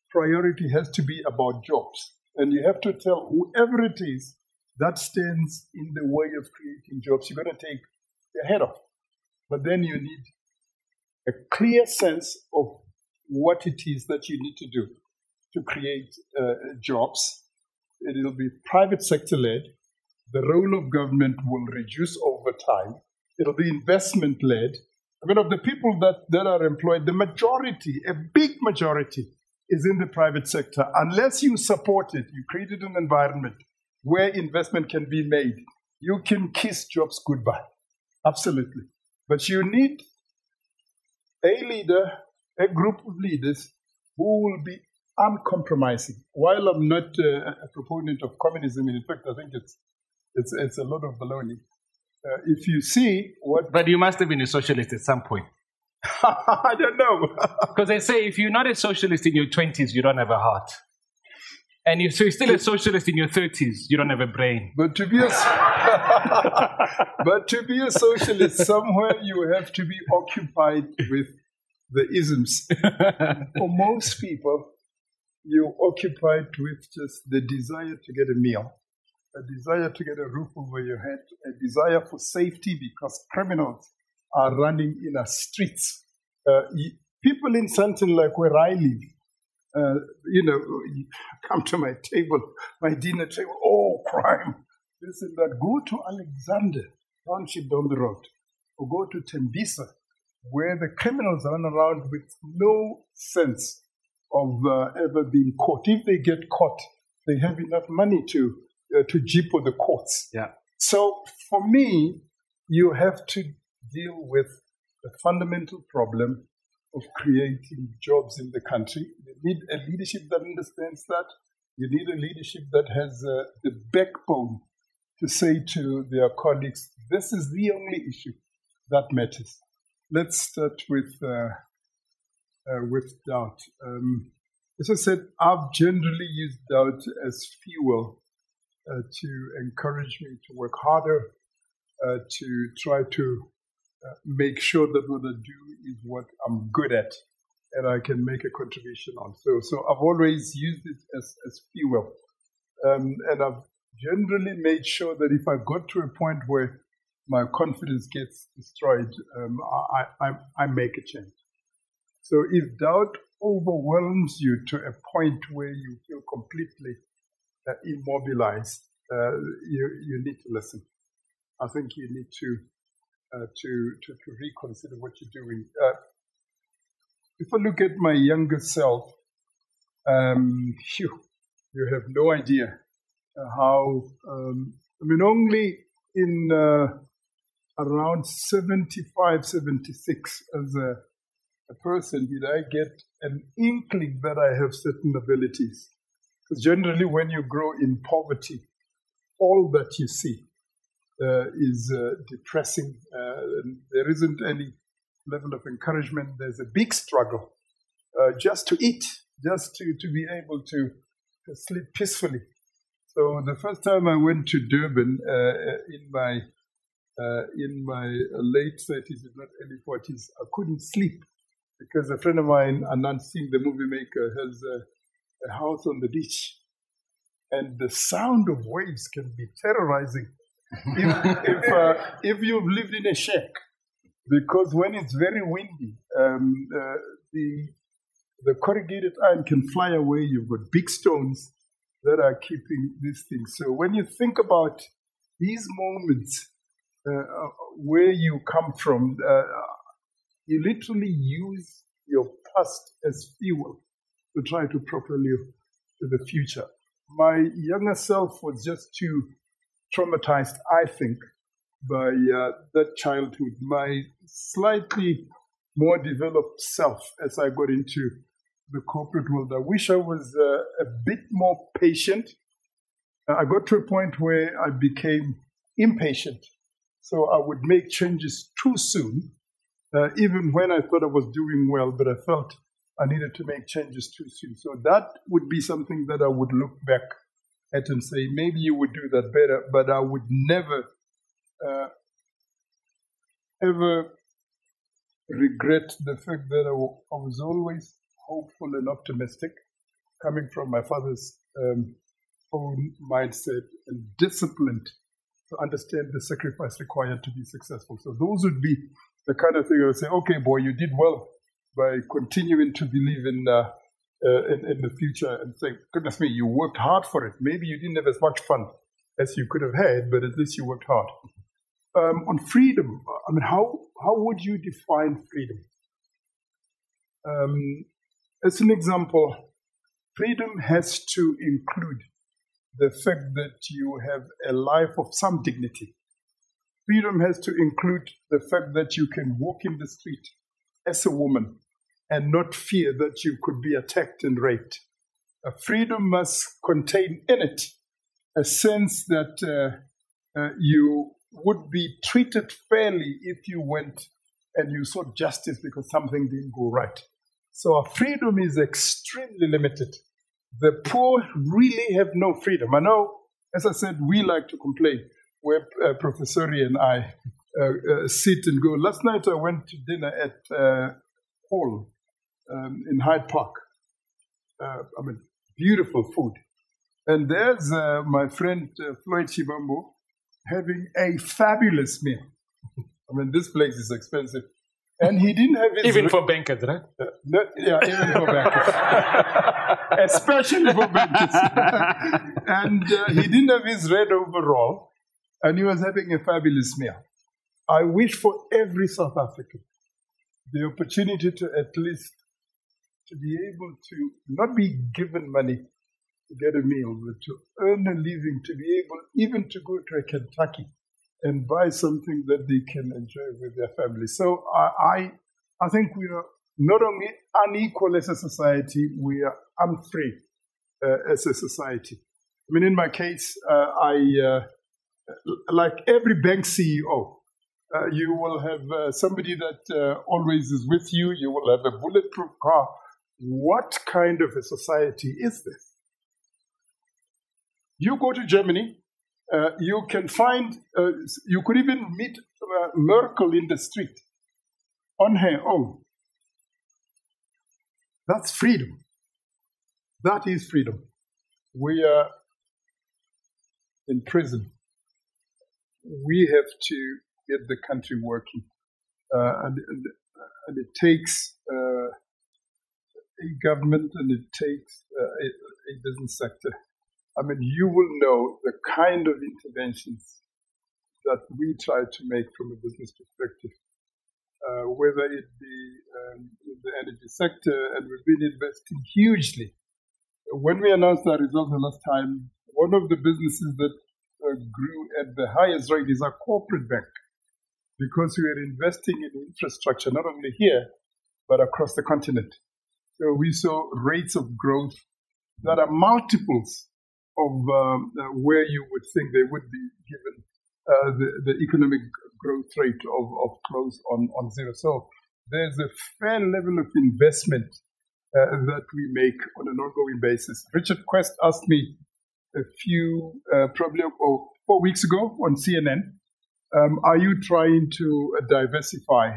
priority has to be about jobs. And you have to tell whoever it is that stands in the way of creating jobs, you're going to take their head off. But then you need a clear sense of what it is that you need to do to create uh, jobs. It'll be private sector-led. The role of government will reduce over time. It'll be investment-led. I mean, of the people that, that are employed, the majority, a big majority, is in the private sector. Unless you support it, you created an environment where investment can be made, you can kiss jobs goodbye. Absolutely. But you need a leader, a group of leaders who will be uncompromising. While I'm not uh, a proponent of communism, in fact, I think it's it's, it's a lot of baloney. Uh, if you see what... But you must have been a socialist at some point. I don't know. Because they say if you're not a socialist in your twenties, you don't have a heart. And if you're still a socialist in your thirties, you don't have a brain. But to be a, but to be a socialist, somewhere you have to be occupied with the isms. For most people, you're occupied with just the desire to get a meal, a desire to get a roof over your head, a desire for safety because criminals are running in our streets. Uh, people in something like where I live, uh, you know, you come to my table, my dinner table, oh, crime, this and that. Go to Alexander Township down the road, or go to Tembisa, where the criminals run around with no sense of uh, ever being caught. If they get caught, they have enough money to uh, to jeepo the courts. Yeah. So for me, you have to deal with the fundamental problem of creating jobs in the country. You need a leadership that understands that. You need a leadership that has uh, the backbone to say to their colleagues, this is the only issue that matters. Let's start with uh, uh, with doubt. Um, as I said, I've generally used doubt as fuel uh, to encourage me to work harder, uh, to try to uh, make sure that what I do is what I'm good at and I can make a contribution on. So, so I've always used it as, as fuel. Um, and I've generally made sure that if I got to a point where my confidence gets destroyed, um, I, I, I make a change. So if doubt overwhelms you to a point where you feel completely uh, immobilized, uh, you, you need to listen. I think you need to uh, to, to to reconsider what you're doing. Uh, if I look at my younger self, um, phew, you have no idea how, um, I mean, only in... Uh, around seventy-five, seventy-six as a, a person, did I get an inkling that I have certain abilities. Because generally when you grow in poverty, all that you see uh, is uh, depressing. Uh, and there isn't any level of encouragement. There's a big struggle uh, just to eat, just to, to be able to, to sleep peacefully. So the first time I went to Durban uh, in my... Uh, in my late thirties, if not early forties, I couldn't sleep because a friend of mine, Anand Singh, the movie maker, has a, a house on the beach. And the sound of waves can be terrorizing if, if, uh, if you've lived in a shack. Because when it's very windy, um, uh, the The corrugated iron can fly away. You've got big stones that are keeping these things. So when you think about these moments, uh, where you come from, uh, you literally use your past as fuel to try to propel you to the future. My younger self was just too traumatized, I think, by uh, that childhood. My slightly more developed self, as I got into the corporate world, I wish I was uh, a bit more patient. I got to a point where I became impatient. So I would make changes too soon, uh, even when I thought I was doing well, but I felt I needed to make changes too soon. So that would be something that I would look back at and say, maybe you would do that better, but I would never, uh, ever regret the fact that I, I was always hopeful and optimistic, coming from my father's um, own mindset, and disciplined to understand the sacrifice required to be successful. So those would be the kind of thing I would say, okay, boy, you did well by continuing to believe in, uh, uh, in, in the future and say, goodness me, you worked hard for it. Maybe you didn't have as much fun as you could have had, but at least you worked hard. Um, on freedom, I mean, how, how would you define freedom? Um, as an example, freedom has to include the fact that you have a life of some dignity. Freedom has to include the fact that you can walk in the street as a woman and not fear that you could be attacked and raped. Uh, freedom must contain in it a sense that uh, uh, you would be treated fairly if you went and you sought justice because something didn't go right. So our freedom is extremely limited. The poor really have no freedom. I know, as I said, we like to complain, where uh, Professori and I uh, uh, sit and go. Last night I went to dinner at uh, Hall um, in Hyde Park. Uh, I mean, beautiful food. And there's uh, my friend uh, Floyd Chibambu, having a fabulous meal. I mean, this place is expensive. And he didn't have his... Even re- for bankers, right? Uh, no, yeah, even for bankers. Especially for bankers. And uh, he didn't have his red overall, and he was having a fabulous meal. I wish for every South African the opportunity to at least to be able to not be given money to get a meal, but to earn a living, to be able even to go to a Kentucky and buy something that they can enjoy with their family. So I, I, I think we are not only unequal as a society, we are unfree uh, as a society. I mean, in my case, uh, I uh, like every bank C E O, uh, you will have uh, somebody that uh, always is with you. You will have a bulletproof car. What kind of a society is this? You go to Germany. Uh, you can find, uh, you could even meet uh, Merkel in the street on her own. That's freedom. That is freedom. We are in prison. We have to get the country working. Uh, and, and, and it takes uh, a government, and it takes uh, a, a business sector. I mean, you will know the kind of interventions that we try to make from a business perspective, uh, whether it be um, in the energy sector, and we've been investing hugely. When we announced our results the last time, one of the businesses that uh, grew at the highest rate is our corporate bank, because we are investing in infrastructure, not only here, but across the continent. So we saw rates of growth that are multiples of um, uh, where you would think they would be, given uh, the, the economic growth rate of, of close on, on zero. So there's a fair level of investment uh, that we make on an ongoing basis. Richard Quest asked me a few, uh, probably oh, four weeks ago on C N N, um, are you trying to uh, diversify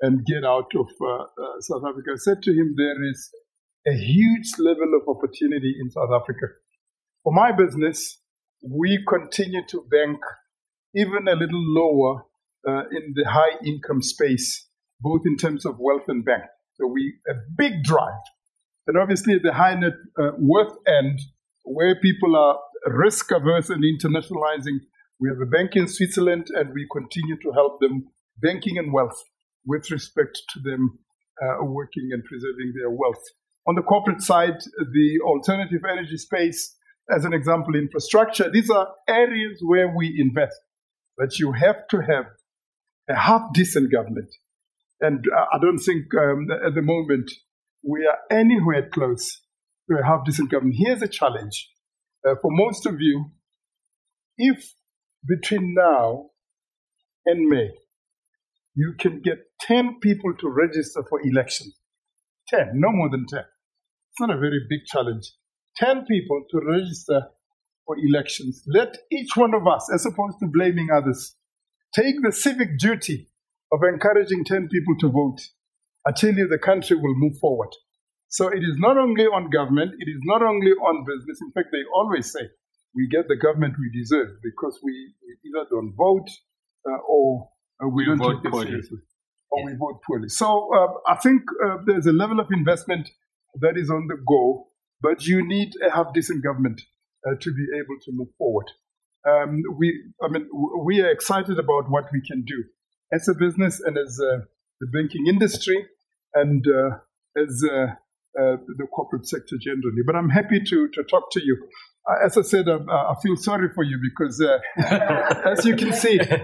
and get out of uh, uh, South Africa? I said to him, there is a huge level of opportunity in South Africa. For my business, we continue to bank even a little lower uh, in the high income space, both in terms of wealth and bank. So we a big drive And obviously the high net uh, worth end, where people are risk averse and internationalizing, we have a bank in Switzerland, and we continue to help them banking and wealth with respect to them uh, working and preserving their wealth. On the corporate side, the alternative energy space, as an example, infrastructure, these are areas where we invest. But you have to have a half-decent government. And I don't think um, at the moment we are anywhere close to a half-decent government. Here's a challenge uh, for most of you. If between now and May, you can get ten people to register for election, ten, no more than ten. It's not a very big challenge. ten people to register for elections. Let each one of us, as opposed to blaming others, take the civic duty of encouraging ten people to vote. I tell you, the country will move forward. So it is not only on government, it is not only on business. In fact, they always say, we get the government we deserve because we, we either don't vote uh, or uh, we, we don't vote take it seriously. Or yeah. we vote poorly. So uh, I think uh, there's a level of investment that is on the go, but you need a half-decent government uh, to be able to move forward. Um, we, I mean, we are excited about what we can do as a business and as uh, the banking industry and uh, as uh, uh, the corporate sector generally. But I'm happy to, to talk to you. As I said, I, I feel sorry for you because, uh, as you can see, uh,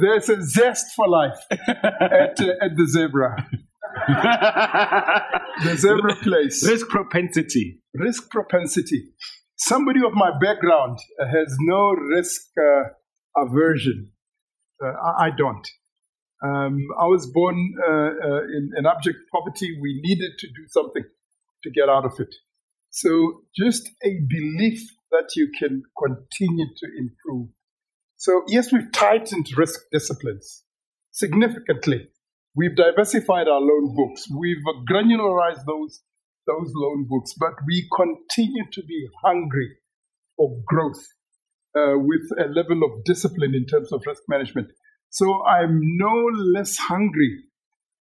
there's a zest for life at, uh, at the Zebra. The Zebra place. Risk propensity. Risk propensity. Somebody of my background has no risk uh, aversion. Uh, I, I don't. Um, I was born uh, uh, in, in abject poverty. We needed to do something to get out of it. So just a belief that you can continue to improve. So yes, we've tightened risk disciplines significantly. We've diversified our loan books. We've granularized those, those loan books. But we continue to be hungry for growth uh, with a level of discipline in terms of risk management. So I'm no less hungry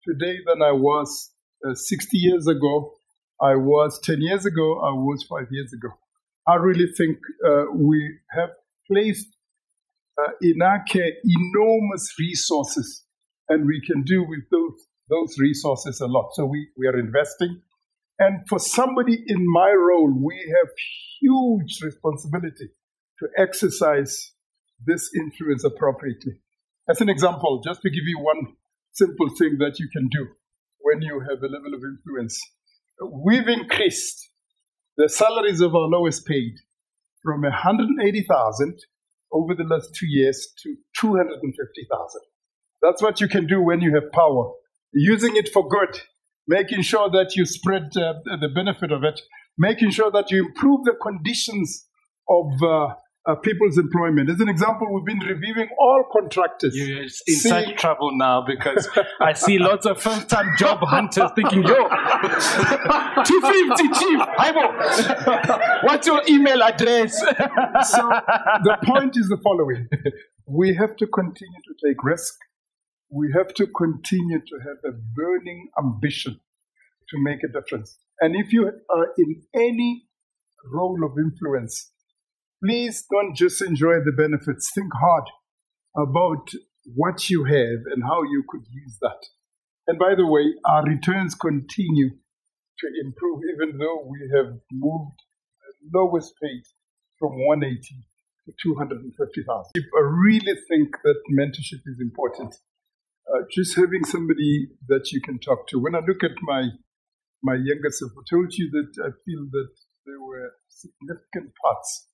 today than I was uh, sixty years ago. I was ten years ago, I was five years ago. I really think uh, we have placed uh, in our care enormous resources, and we can do with those, those resources a lot. So we, we are investing. And for somebody in my role, we have huge responsibility to exercise this influence appropriately. As an example, just to give you one simple thing that you can do when you have a level of influence. We've increased the salaries of our lowest paid from one hundred eighty thousand over the last two years to two hundred fifty thousand. That's what you can do when you have power. Using it for good, making sure that you spread uh, the benefit of it, making sure that you improve the conditions of uh, uh, people's employment. As an example, we've been reviewing all contractors. You're in seeing... such trouble now because I see lots of first-time job hunters thinking, yo, two fifty, chief. What's your email address? So the point is the following. We have to continue to take risk. We have to continue to have a burning ambition to make a difference. And if you are in any role of influence, please don't just enjoy the benefits. Think hard about what you have and how you could use that. And by the way, our returns continue to improve, even though we have moved the lowest paid from one hundred eighty to two hundred fifty thousand. If I really think that mentorship is important, uh, just having somebody that you can talk to. When I look at my my younger self, I told you that I feel that there were significant parts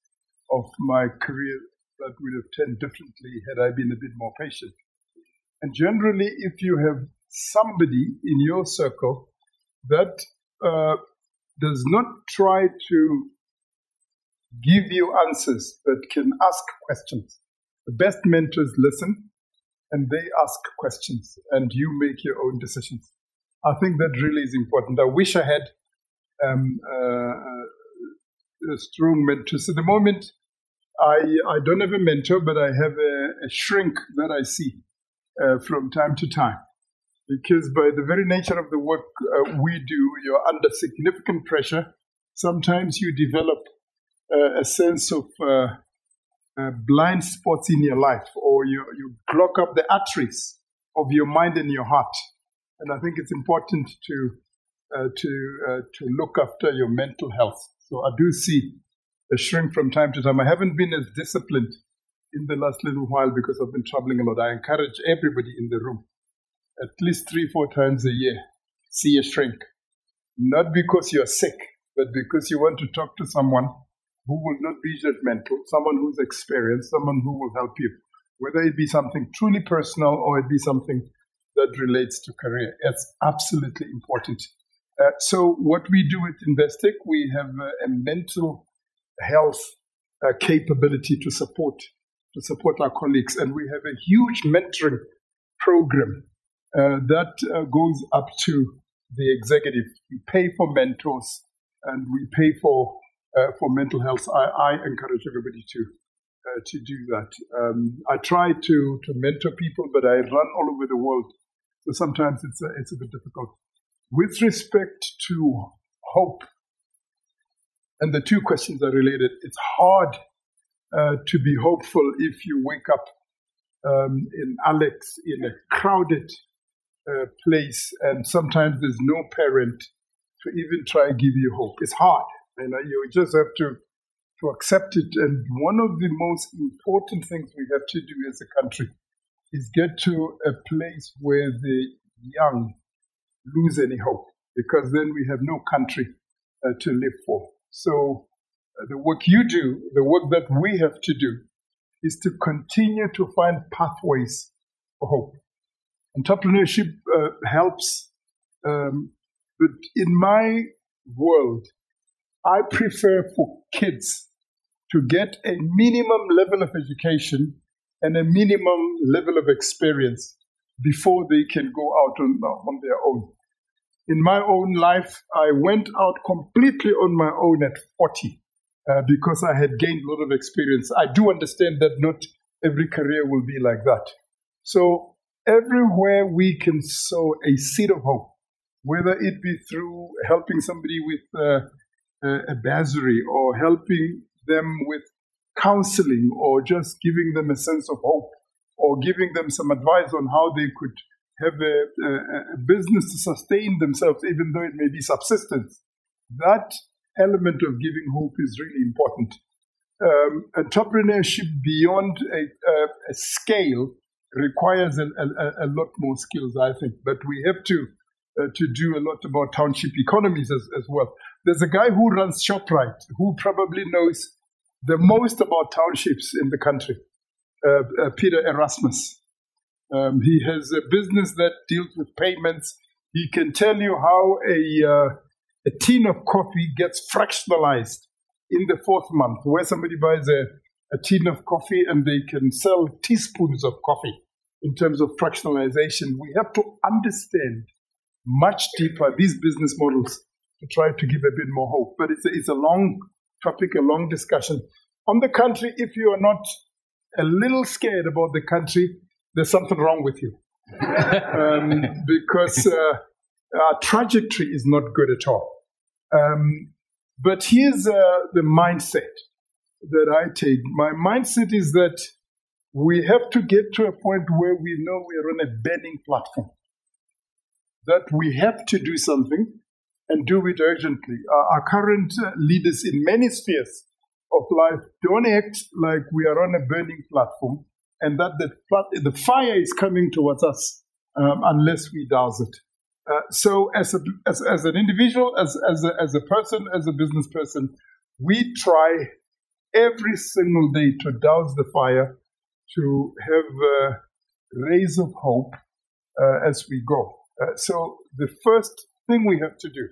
of my career that would have turned differently had I been a bit more patient. And generally, if you have somebody in your circle that uh, does not try to give you answers, but can ask questions. The best mentors listen, and they ask questions, and you make your own decisions. I think that really is important. I wish I had um, uh, a strong mentor. So at the moment, I, I don't have a mentor, but I have a, a shrink that I see uh, from time to time. because by the very nature of the work uh, we do, you're under significant pressure. Sometimes you develop uh, a sense of uh, uh, blind spots in your life, or you, you block up the arteries of your mind and your heart. And I think it's important to uh, to uh, to look after your mental health. So I do see a shrink from time to time. I haven't been as disciplined in the last little while because I've been traveling a lot. I encourage everybody in the room at least three, four times a year, see a shrink. Not because you're sick, but because you want to talk to someone who will not be judgmental, someone who's experienced, someone who will help you, whether it be something truly personal or it be something that relates to career. It's absolutely important. Uh, so what we do at Investec, we have a, a mental health uh, capability to support to support our colleagues. And we have a huge mentoring program uh, that uh, goes up to the executive. We pay for mentors and we pay for uh, for mental health. I, I encourage everybody to uh, to do that. Um, I try to, to mentor people, but I run all over the world. So sometimes it's a, it's a bit difficult. With respect to hope, and the two questions are related, it's hard uh, to be hopeful if you wake up um, in Alex in a crowded uh, place, and sometimes there's no parent to even try and give you hope. It's hard. You know, you just have to, to accept it. And one of the most important things we have to do as a country is get to a place where the young lose any hope, because then we have no country uh, to live for. So uh, the work you do, the work that we have to do, is to continue to find pathways for hope. Entrepreneurship uh, helps, um, but in my world, I prefer for kids to get a minimum level of education and a minimum level of experience before they can go out on, on their own. In my own life, I went out completely on my own at forty uh, because I had gained a lot of experience. I do understand that not every career will be like that. So everywhere we can sow a seed of hope, whether it be through helping somebody with uh, a bursary or helping them with counseling or just giving them a sense of hope, or giving them some advice on how they could have a, a, a business to sustain themselves, even though it may be subsistence. That element of giving hope is really important. Um, entrepreneurship beyond a, a, a scale requires a, a, a lot more skills, I think. But we have to uh, to do a lot about township economies as, as well. There's a guy who runs ShopRite who probably knows the most about townships in the country. Uh, uh, Peter Erasmus. Um, he has a business that deals with payments. He can tell you how a, uh, a tin of coffee gets fractionalized in the fourth month, where somebody buys a, a tin of coffee and they can sell teaspoons of coffee in terms of fractionalization. We have to understand much deeper these business models to try to give a bit more hope. But it's a, it's a long topic, a long discussion. On the country, if you are not a little scared about the country, there's something wrong with you. um, because uh, our trajectory is not good at all. Um, but here's uh, the mindset that I take. My mindset is that we have to get to a point where we know we're on a burning platform, that we have to do something and do it urgently. Our, our current uh, leaders in many spheres of life don't act like we are on a burning platform and that the, the fire is coming towards us um, unless we douse it. Uh, so as, a, as as an individual, as as a, as a person, as a business person, we try every single day to douse the fire, to have a rays of hope uh, as we go. Uh, so the first thing we have to do,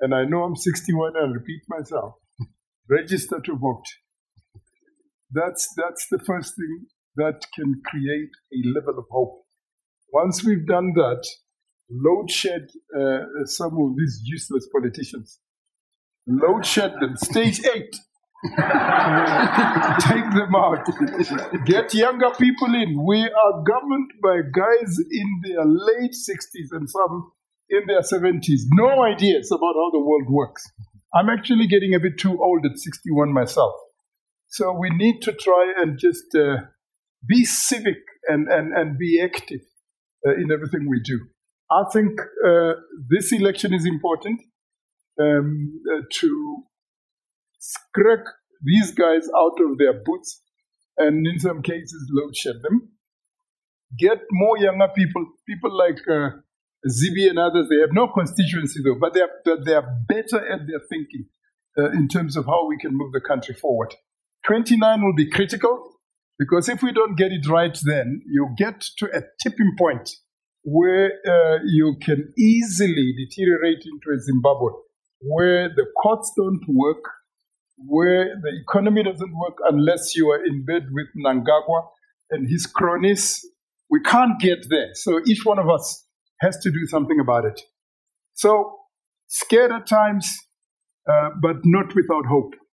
and I know I'm sixty-one and I repeat myself, register to vote. That's that's the first thing that can create a level of hope. Once we've done that, load shed uh, some of these useless politicians. Load shed them. Stage eight Take them out. Get younger people in. We are governed by guys in their late sixties and some in their seventies. No ideas about how the world works. I'm actually getting a bit too old at sixty-one myself. So we need to try and just uh, be civic and, and, and be active uh, in everything we do. I think uh, this election is important um, uh, to scrape these guys out of their boots and in some cases load shed them. Get more younger people, people like uh, Zibi and others. They have no constituency though, but they are, they are better at their thinking uh, in terms of how we can move the country forward. twenty-nine will be critical because if we don't get it right then, you get to a tipping point where uh, you can easily deteriorate into a Zimbabwe, where the courts don't work, where the economy doesn't work unless you are in bed with Nangagwa and his cronies. We can't get there. So each one of us has to do something about it. So scared at times, uh, but not without hope.